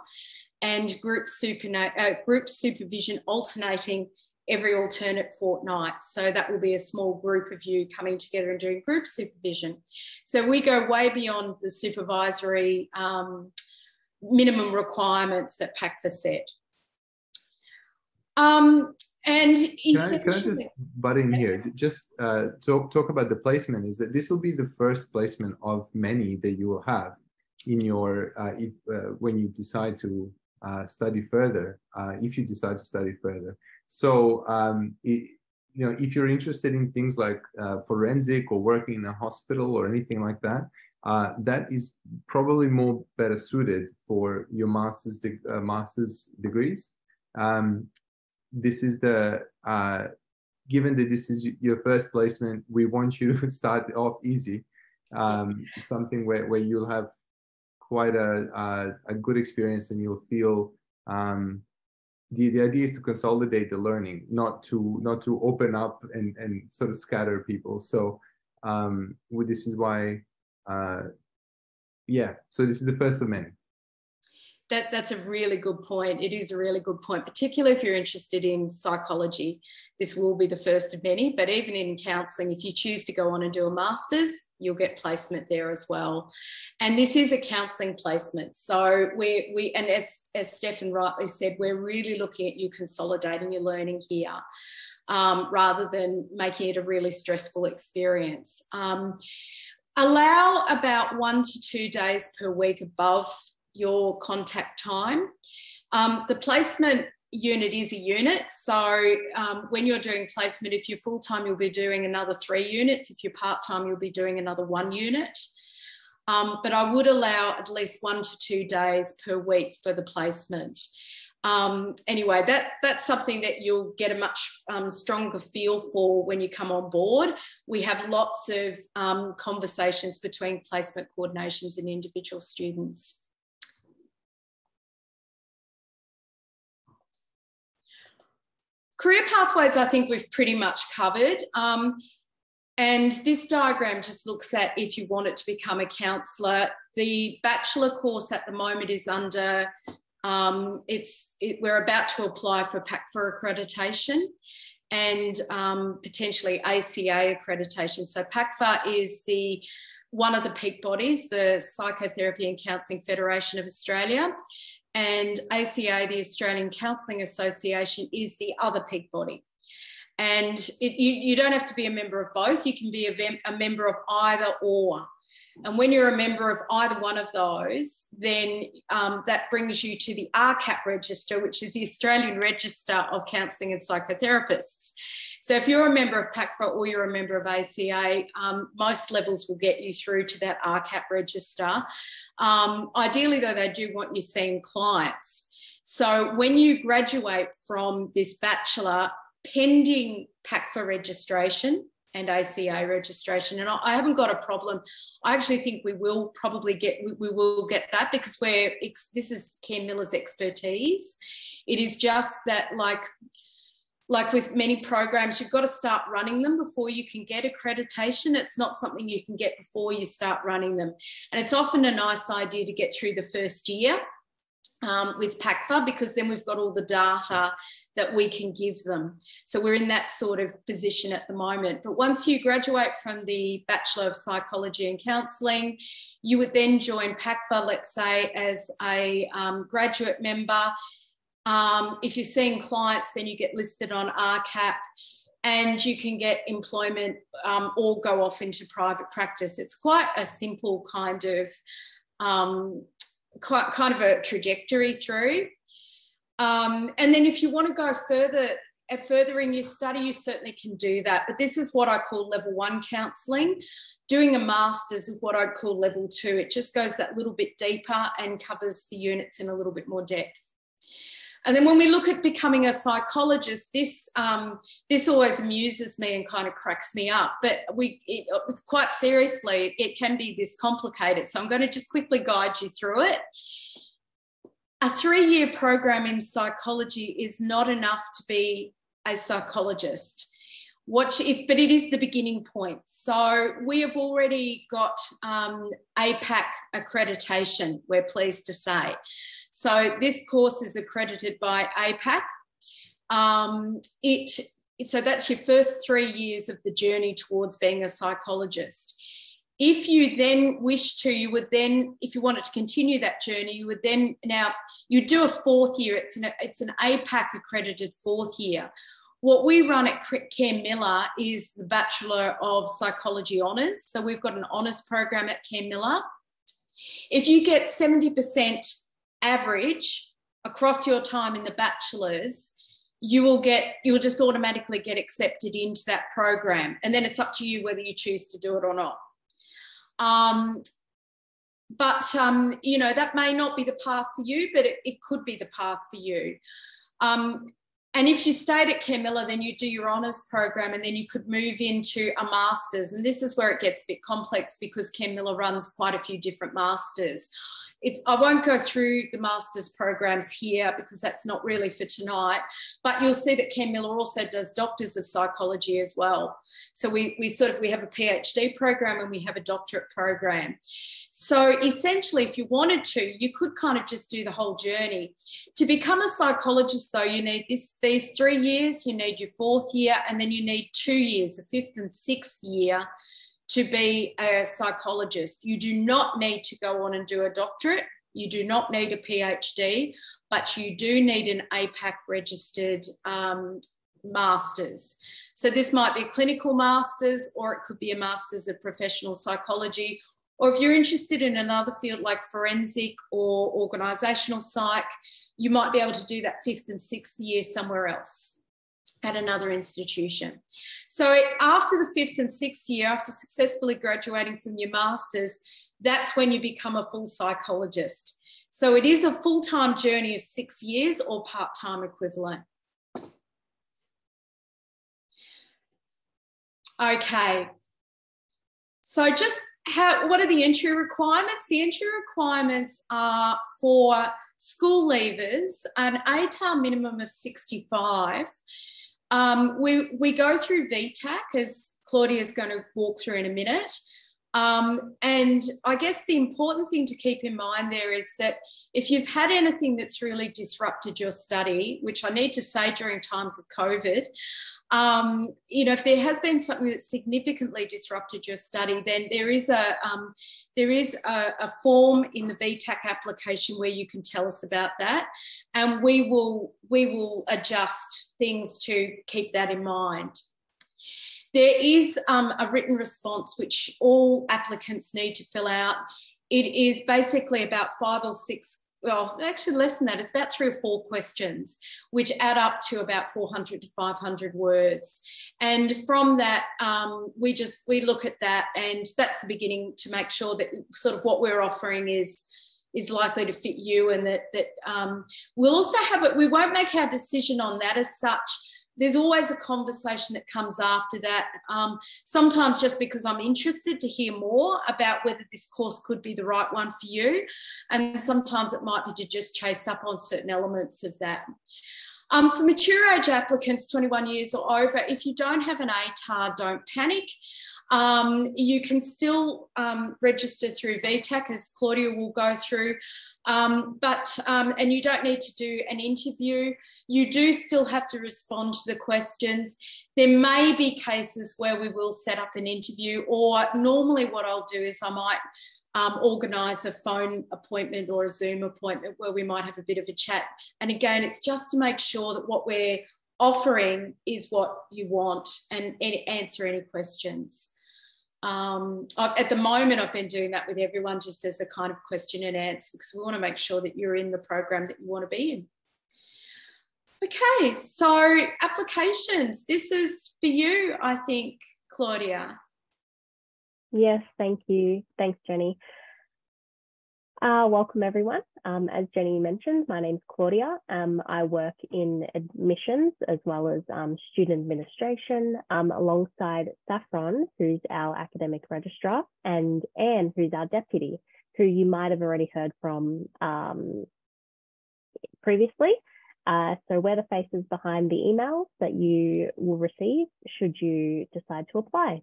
and group supervision alternating every alternate fortnight. So that will be a small group of you coming together and doing group supervision. So we go way beyond the supervisory minimum requirements that PACFA set. And essentially, can I just butt in here? Just talk about the placement. Is that this will be the first placement of many that you will have in your when you decide to study further, if you decide to study further. So, you know, if you're interested in things like forensic or working in a hospital or anything like that, that is probably more better suited for your master's degrees. This is the, given that this is your first placement, we want you to start off easy, something where you'll have quite a good experience, and you'll feel, the idea is to consolidate the learning, not to open up and sort of scatter people. So this is why, yeah, so this is the first of many. That's a really good point. It is a really good point, particularly if you're interested in psychology. This will be the first of many, but even in counselling, if you choose to go on and do a master's, you'll get placement there as well. And this is a counselling placement. So we and as Stefan rightly said, we're really looking at you consolidating your learning here, rather than making it a really stressful experience. Allow about 1 to 2 days per week above your contact time. The placement unit is a unit, so when you're doing placement, if you're full-time, you'll be doing another 3 units. If you're part-time, you'll be doing another 1 unit. But I would allow at least 1 to 2 days per week for the placement. Anyway, that's something that you'll get a much stronger feel for when you come on board. We have lots of conversations between placement coordinations and individual students. Career pathways, I think we've pretty much covered. And this diagram just looks at if you wanted to become a counsellor. The bachelor course at the moment is under, we're about to apply for PACFA accreditation and potentially ACA accreditation. So PACFA is one of the peak bodies, the Psychotherapy and Counselling Federation of Australia. And ACA, the Australian Counselling Association, is the other peak body. And you don't have to be a member of both. You can be a member of either or. And when you're a member of either one of those, then that brings you to the RCAP register, which is the Australian Register of Counselling and Psychotherapists. So if you're a member of PACFA or you're a member of ACA, most levels will get you through to that RCAP register. Ideally, though, they do want you seeing clients. So when you graduate from this bachelor, pending PACFA registration and ACA registration, and I haven't got a problem. I actually think we will probably get that, because this is Cairnmillar's expertise. It is just that, like with many programs, you've got to start running them before you can get accreditation. It's not something you can get before you start running them. And it's often a nice idea to get through the first year with PACFA, because then we've got all the data that we can give them. So we're in that sort of position at the moment. But once you graduate from the Bachelor of Psychology and Counselling, you would then join PACFA, let's say, as a graduate member. If you're seeing clients, then you get listed on RCAP and you can get employment or go off into private practice. It's quite a simple kind of a trajectory through. And then if you want to go further in your study, you certainly can do that. But this is what I call level one counselling. Doing a master's is what I'd call level two. It just goes that little bit deeper and covers the units in a little bit more depth. And then when we look at becoming a psychologist, this always amuses me and kind of cracks me up, but it's quite seriously, it can be this complicated. So I'm going to just quickly guide you through it. A three-year program in psychology is not enough to be a psychologist. But it is the beginning point. So we have already got APAC accreditation, we're pleased to say. So this course is accredited by APAC. So that's your first 3 years of the journey towards being a psychologist. If you then wish to, if you wanted to continue that journey, you do a fourth year. It's an APAC accredited fourth year. What we run at Cairnmillar is the Bachelor of Psychology Honours. So we've got an honours program at Cairnmillar. If you get 70% average across your time in the bachelor's, you will just automatically get accepted into that program. And then it's up to you whether you choose to do it or not. You know, that may not be the path for you, but it could be the path for you. And if you stayed at Cairnmillar, then you do your honours program and then you could move into a master's. And this is where it gets a bit complex because Cairnmillar runs quite a few different masters. I won't go through the master's programs here because that's not really for tonight, but you'll see that Cairnmillar also does doctors of psychology as well. So we have a PhD program and we have a doctorate program. So essentially, if you wanted to, you could kind of just do the whole journey. To become a psychologist, though, you need these 3 years, you need your fourth year, and then you need 2 years, the fifth and sixth year, to be a psychologist. You do not need to go on and do a doctorate. You do not need a PhD, but you do need an APAC registered master's. So this might be a clinical master's, or it could be a master's of professional psychology, or if you're interested in another field like forensic or organisational psych, you might be able to do that fifth and sixth year somewhere else at another institution. So after the fifth and sixth year, after successfully graduating from your master's, that's when you become a full psychologist. So it is a full-time journey of 6 years or part-time equivalent. Okay, so just what are the entry requirements? The entry requirements are for school leavers, an ATAR minimum of 65. We go through VTAC, as Claudia's going to walk through in a minute. And I guess the important thing to keep in mind there is that if you've had anything that's really disrupted your study, which I need to say during times of COVID, you know, if there has been something that significantly disrupted your study, then there is a form in the VTAC application where you can tell us about that, and we will adjust things to keep that in mind. There is a written response which all applicants need to fill out. It is basically about 5 or 6. Well, actually less than that, it's about 3 or 4 questions, which add up to about 400 to 500 words. And from that, we look at that, and that's the beginning to make sure that sort of what we're offering is likely to fit you, and that we'll also have it. We won't make our decision on that as such. There's always a conversation that comes after that, sometimes just because I'm interested to hear more about whether this course could be the right one for you, and sometimes it might be to just chase up on certain elements of that. For mature age applicants, 21 years or over, if you don't have an ATAR, don't panic. You can still register through VTAC, as Claudia will go through, and you don't need to do an interview. You do still have to respond to the questions. There may be cases where we will set up an interview, or normally what I'll do is I might organise a phone appointment or a Zoom appointment where we might have a bit of a chat. And again, it's just to make sure that what we're offering is what you want and answer any questions. At the moment, I've been doing that with everyone just as a kind of question and answer, because we want to make sure that you're in the program that you want to be in. Okay, so applications. This is for you, I think, Claudia. Yes, thank you. Thanks, Jenny. Welcome everyone. As Jenny mentioned, my name's Claudia. I work in admissions as well as student administration alongside Saffron, who's our academic registrar, and Anne, who's our deputy, who you might have already heard from previously. So we're the faces behind the emails that you will receive should you decide to apply.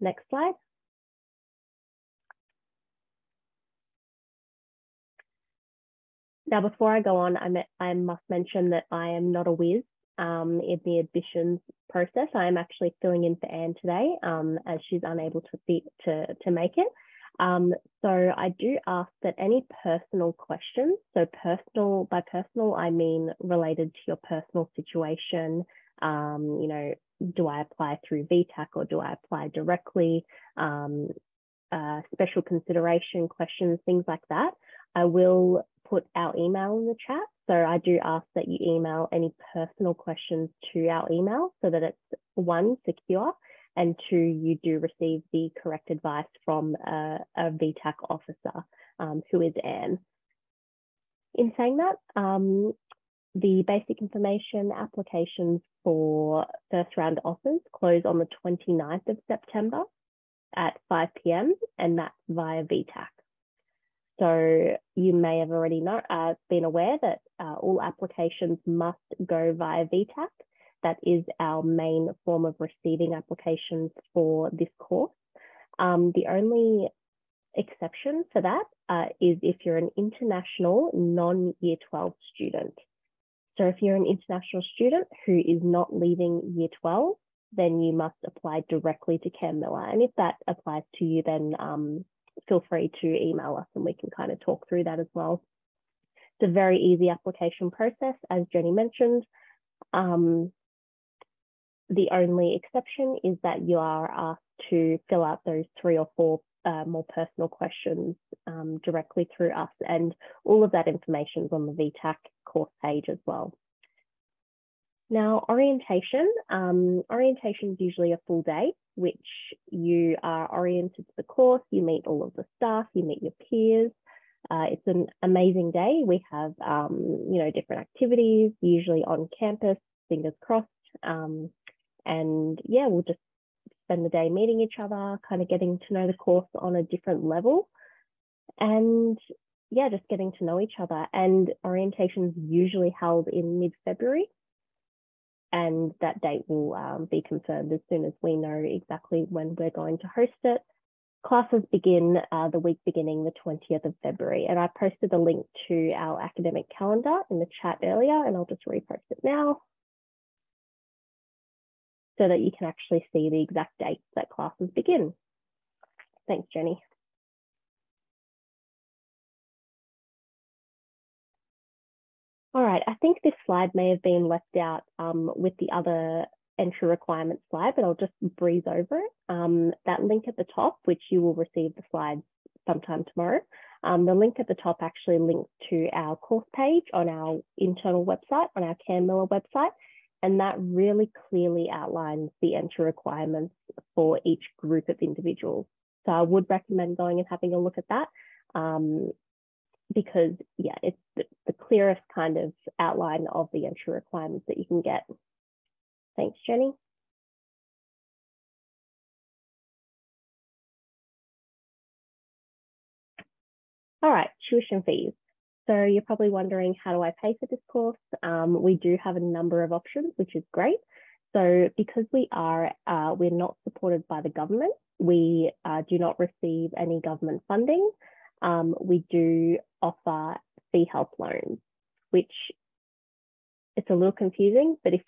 Next slide. Now, before I go on, I must mention that I am not a whiz in the admissions process. I am actually filling in for Anne today as she's unable to make it. So I do ask that any personal questions, so personal, by personal, I mean related to your personal situation, you know, do I apply through VTAC or do I apply directly, special consideration questions, things like that. I will put our email in the chat. So I do ask that you email any personal questions to our email so that it's one, secure, and two, you do receive the correct advice from a VTAC officer, who is Anne. In saying that, the basic information applications for first round offers close on the 29th of September at 5 PM, and that's via VTAC. So you may have already been aware that all applications must go via VTAC. That is our main form of receiving applications for this course. The only exception for that is if you're an international non-Year 12 student. So if you're an international student who is not leaving Year 12, then you must apply directly to Cairnmillar. And if that applies to you, then feel free to email us and we can kind of talk through that as well. It's a very easy application process, as Jenny mentioned. The only exception is that you are asked to fill out those 3 or 4 more personal questions directly through us, and all of that information is on the VTAC course page as well. Now, orientation. Orientation is usually a full day, which you are oriented to the course, you meet all of the staff, you meet your peers. It's an amazing day. We have, you know, different activities, usually on campus, fingers crossed. And yeah, we'll just spend the day meeting each other, kind of getting to know the course on a different level, and yeah, just getting to know each other. And orientation's usually held in mid-February, and that date will be confirmed as soon as we know exactly when we're going to host it. Classes begin the week beginning the 20th of February, and I posted a link to our academic calendar in the chat earlier, and I'll just repost it now, so that you can actually see the exact dates that classes begin. Thanks, Jenny. All right, I think this slide may have been left out with the other entry requirements slide, but I'll just breeze over it. That link at the top, which you will receive the slides sometime tomorrow, the link at the top actually links to our course page on our internal website, on our Cairnmillar website. And that really clearly outlines the entry requirements for each group of individuals. So I would recommend going and having a look at that because, yeah, it's the clearest kind of outline of the entry requirements that you can get. Thanks, Jenny. All right, tuition fees. So you're probably wondering, how do I pay for this course? We do have a number of options, which is great. So because we are, we're not supported by the government, we do not receive any government funding. We do offer fee help loans, which it's a little confusing, but if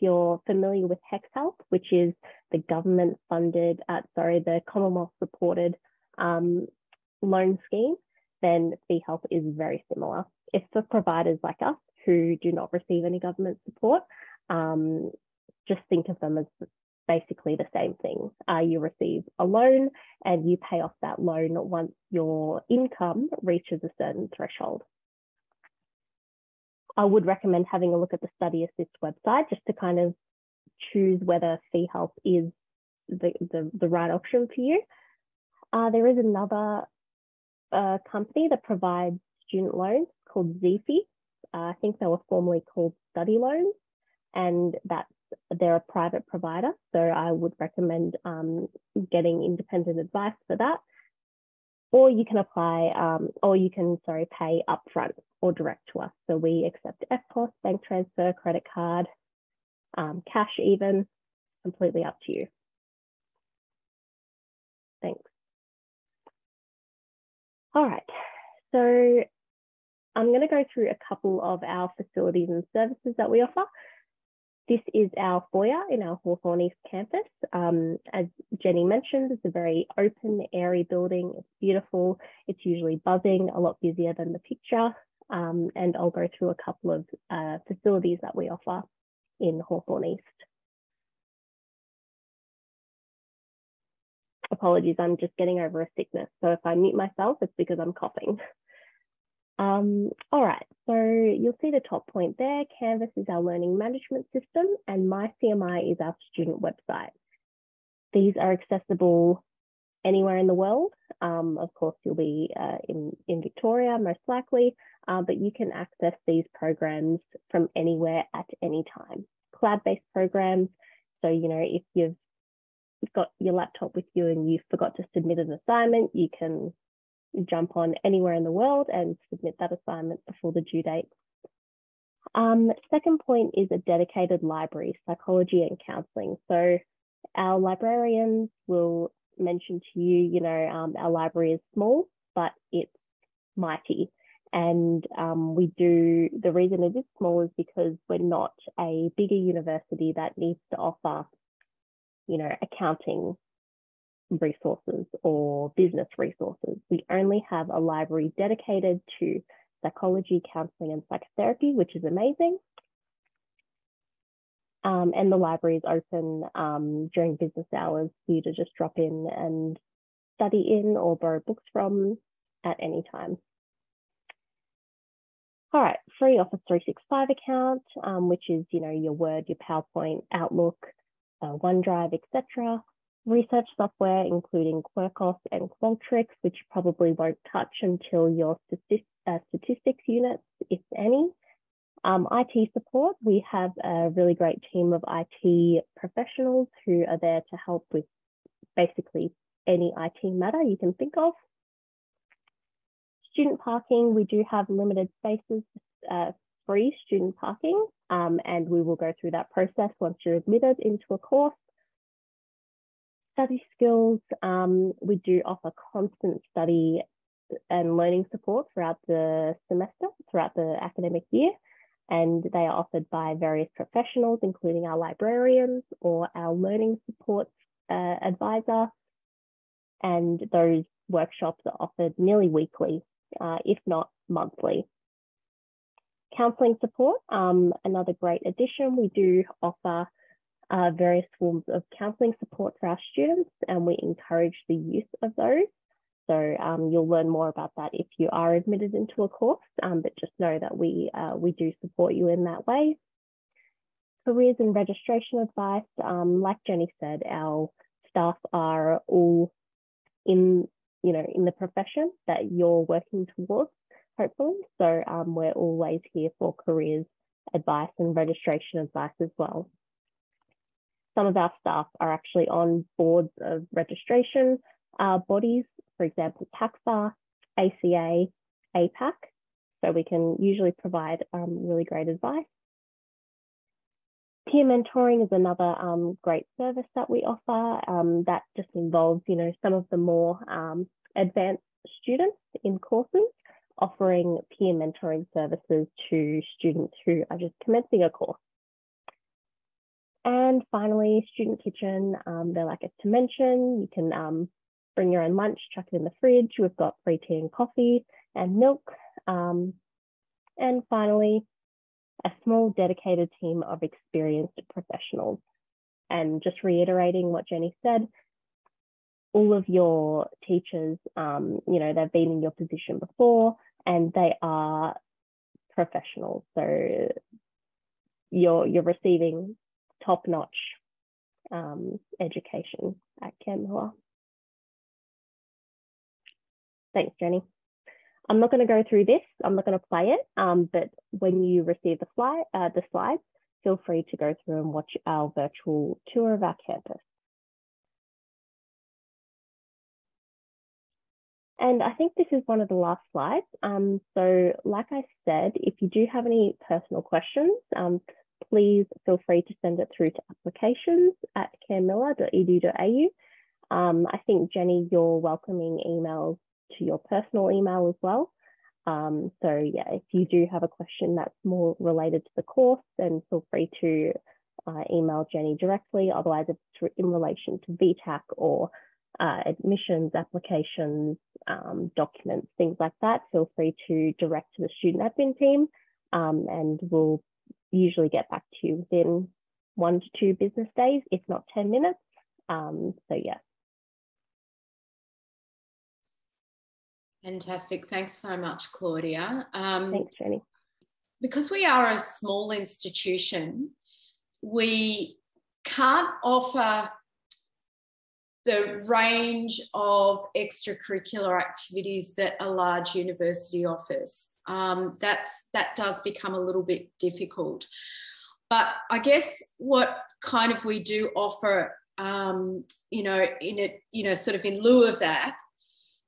you're familiar with HECS-HELP, which is the government funded, the Commonwealth supported loan scheme, then fee help is very similar. It's for providers like us who do not receive any government support. Just think of them as basically the same thing. You receive a loan and you pay off that loan once your income reaches a certain threshold. I would recommend having a look at the Study Assist website just to kind of choose whether fee help is the right option for you. There is another company that provides student loans called ZFee. I think they were formerly called study loans, and they're a private provider. So I would recommend getting independent advice for that. Or you can apply, pay upfront or direct to us. So we accept EFTPOS, bank transfer, credit card, cash even, completely up to you. Thanks. All right, so I'm gonna go through a couple of our facilities and services that we offer. This is our foyer in our Hawthorn East campus. As Jenny mentioned, it's a very open, airy building. It's beautiful. It's usually buzzing, a lot busier than the picture. And I'll go through a couple of facilities that we offer in Hawthorn East. Apologies, I'm just getting over a sickness. So if I mute myself, it's because I'm coughing. All right, so you'll see the top point there. Canvas is our learning management system and myCMI is our student website. These are accessible anywhere in the world. Of course, you'll be in Victoria, most likely, but you can access these programs from anywhere at any time. Cloud-based programs, so you know, if you've got your laptop with you and you forgot to submit an assignment, you can jump on anywhere in the world and submit that assignment before the due date. Second point is a dedicated library, psychology and counselling. So our librarians will mention to you, our library is small, but it's mighty. And the reason it is small is because we're not a bigger university that needs to offer, accounting resources or business resources. We only have a library dedicated to psychology, counselling and psychotherapy, which is amazing. And the library is open during business hours for you to just drop in and study in or borrow books from at any time. All right, free Office 365 account, which is, your Word, your PowerPoint, Outlook, OneDrive, etc. Research software, including Quirkos and Qualtrics, which you probably won't touch until your statistics units, if any. IT support, we have a really great team of IT professionals who are there to help with basically any IT matter you can think of. Student parking, we do have limited spaces, free student parking, and we will go through that process once you're admitted into a course. Study skills, we do offer constant study and learning support throughout the semester, throughout the academic year, and they are offered by various professionals, including our librarians or our learning support advisor, and those workshops are offered nearly weekly, if not monthly. Counselling support, another great addition. We do offer various forms of counselling support for our students, and we encourage the use of those. So you'll learn more about that if you are admitted into a course, but just know that we do support you in that way. Careers and registration advice, like Jenny said, our staff are all in the profession that you're working towards, hopefully. So we're always here for careers advice and registration advice as well. Some of our staff are actually on boards of registration bodies, for example, PACFA, ACA, APAC. So we can usually provide really great advice. Peer mentoring is another great service that we offer that just involves, you know, some of the more advanced students in courses offering peer mentoring services to students who are just commencing a course. And finally, Student Kitchen, they're like to mention, you can bring your own lunch, chuck it in the fridge. We've got free tea and coffee and milk. And finally, a small dedicated team of experienced professionals. And just reiterating what Jenny said, all of your teachers, you know, they've been in your position before and they are professionals. So you're receiving top-notch education at Cairnmillar. Thanks, Jenny. I'm not going to go through this. I'm not going to play it, but when you receive the slides, feel free to go through and watch our virtual tour of our campus. And I think this is one of the last slides. So like I said, if you do have any personal questions, please feel free to send it through to applications@cairnmillar.edu.au. I think, Jenny, you're welcoming emails to your personal email as well. So yeah, if you do have a question that's more related to the course, then feel free to email Jenny directly. Otherwise, if it's in relation to VTAC or admissions, applications, documents, things like that, feel free to direct to the student admin team, and we'll usually get back to you within 1 to 2 business days, if not 10 minutes. So yeah. Fantastic. Thanks so much, Claudia. Thanks, Jenny. Because we are a small institution, we can't offer the range of extracurricular activities that a large university offers. That does become a little bit difficult. But I guess what kind of we do offer, you know, sort of in lieu of that,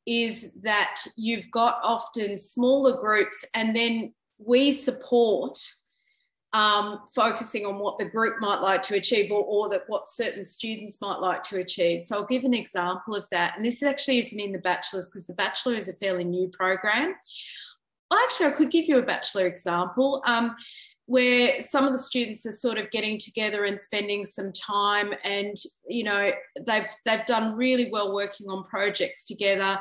is that you've got often smaller groups, and then we support focusing on what the group might like to achieve, or that what certain students might like to achieve. So I'll give an example of that. And this actually isn't in the bachelor's, because the bachelor is a fairly new program. Actually, I could give you a bachelor example where some of the students are sort of getting together and spending some time, and you know, they've done really well working on projects together,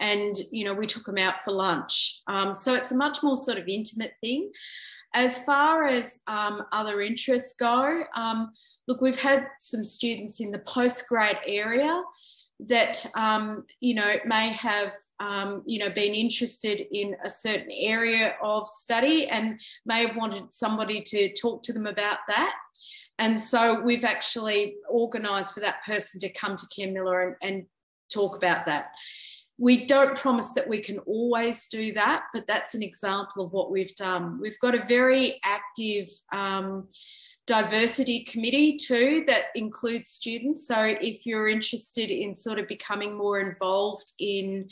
and you know, we took them out for lunch. So it's a much more sort of intimate thing. As far as other interests go, look, we've had some students in the postgrad area that, you know, may have, you know, been interested in a certain area of study and may have wanted somebody to talk to them about that. And so we've actually organised for that person to come to Cairnmillar and talk about that. We don't promise that we can always do that, but that's an example of what we've done. We've got a very active diversity committee too that includes students. So if you're interested in sort of becoming more involved in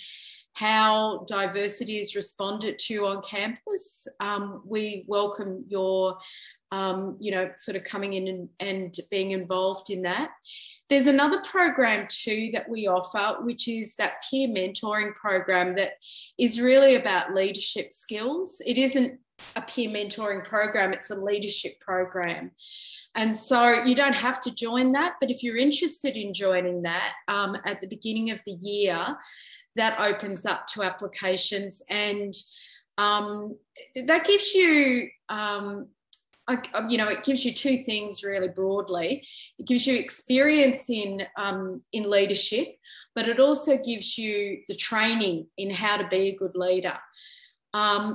how diversity is responded to on campus, we welcome your, you know, sort of coming in and being involved in that. There's another program too that we offer, which is that peer mentoring program that is really about leadership skills. It isn't a peer mentoring program, it's a leadership program. And so you don't have to join that, but if you're interested in joining that, at the beginning of the year, that opens up to applications, and that gives you, you know, it gives you two things really broadly. It gives you experience in leadership, but it also gives you the training in how to be a good leader.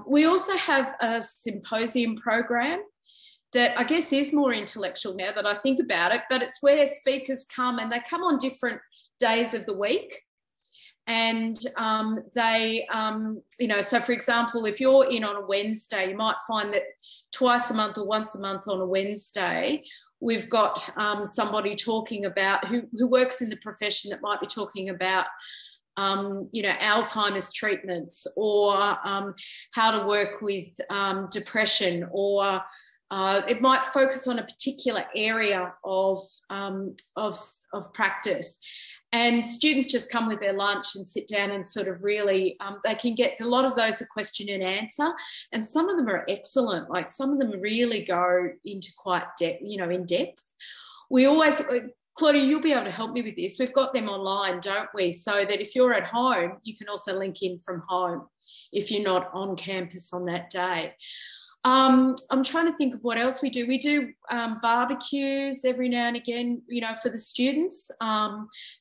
We also have a symposium program that I guess is more intellectual now that I think about it, but it's where speakers come, and they come on different days of the week. And they, you know, so for example, if you're in on a Wednesday, you might find that twice a month or once a month on a Wednesday, we've got somebody talking about who works in the profession that might be talking about, you know, Alzheimer's treatments, or how to work with depression, or It might focus on a particular area of practice. And students just come with their lunch and sit down and sort of really, they can get, a lot of those are question and answer, and some of them are excellent. Like some of them really go into quite depth, you know, in depth. We always, Claudia, you'll be able to help me with this. We've got them online, don't we? So that if you're at home, you can also link in from home if you're not on campus on that day. I'm trying to think of what else we do. We do barbecues every now and again, you know, for the students,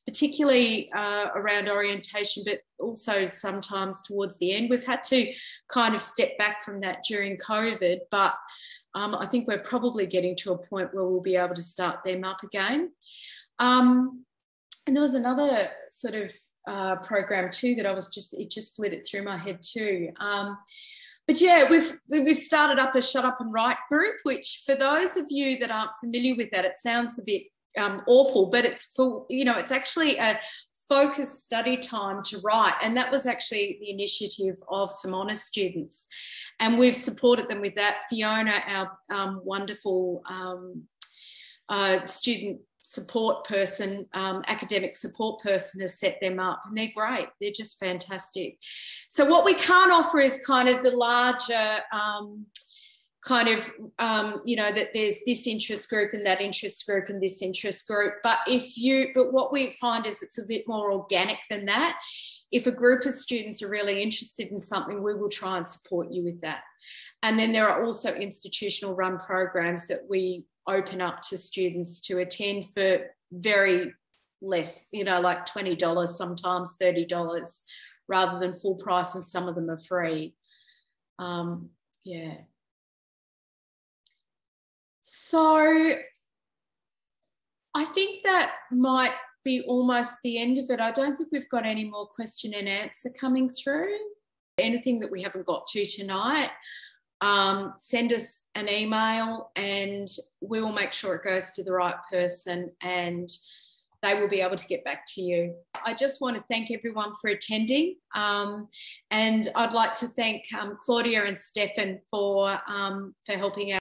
particularly around orientation, but also sometimes towards the end. We've had to kind of step back from that during COVID, but I think we're probably getting to a point where we'll be able to start them up again. And there was another sort of program too that I was just, it just flitted through my head too. But yeah, we've started up a Shut Up and Write group, which for those of you that aren't familiar with that, it sounds a bit awful, but it's for, you know, it's actually a focused study time to write. And that was actually the initiative of some honours students. And we've supported them with that. Fiona, our wonderful student support person, academic support person, has set them up, and they're great. They're just fantastic. So what we can't offer is kind of the larger kind of, you know, that there's this interest group and that interest group and this interest group. But if you, but what we find is it's a bit more organic than that. If a group of students are really interested in something, we will try and support you with that. And then there are also institutional run programs that we open up to students to attend for very less, you know, like $20, sometimes $30, rather than full price, and some of them are free. Yeah. So I think that might be almost the end of it. I don't think we've got any more question and answer coming through. Anything that we haven't got to tonight, send us an email and we will make sure it goes to the right person and they will be able to get back to you. I just want to thank everyone for attending, and I'd like to thank Claudia and Stefan for helping out.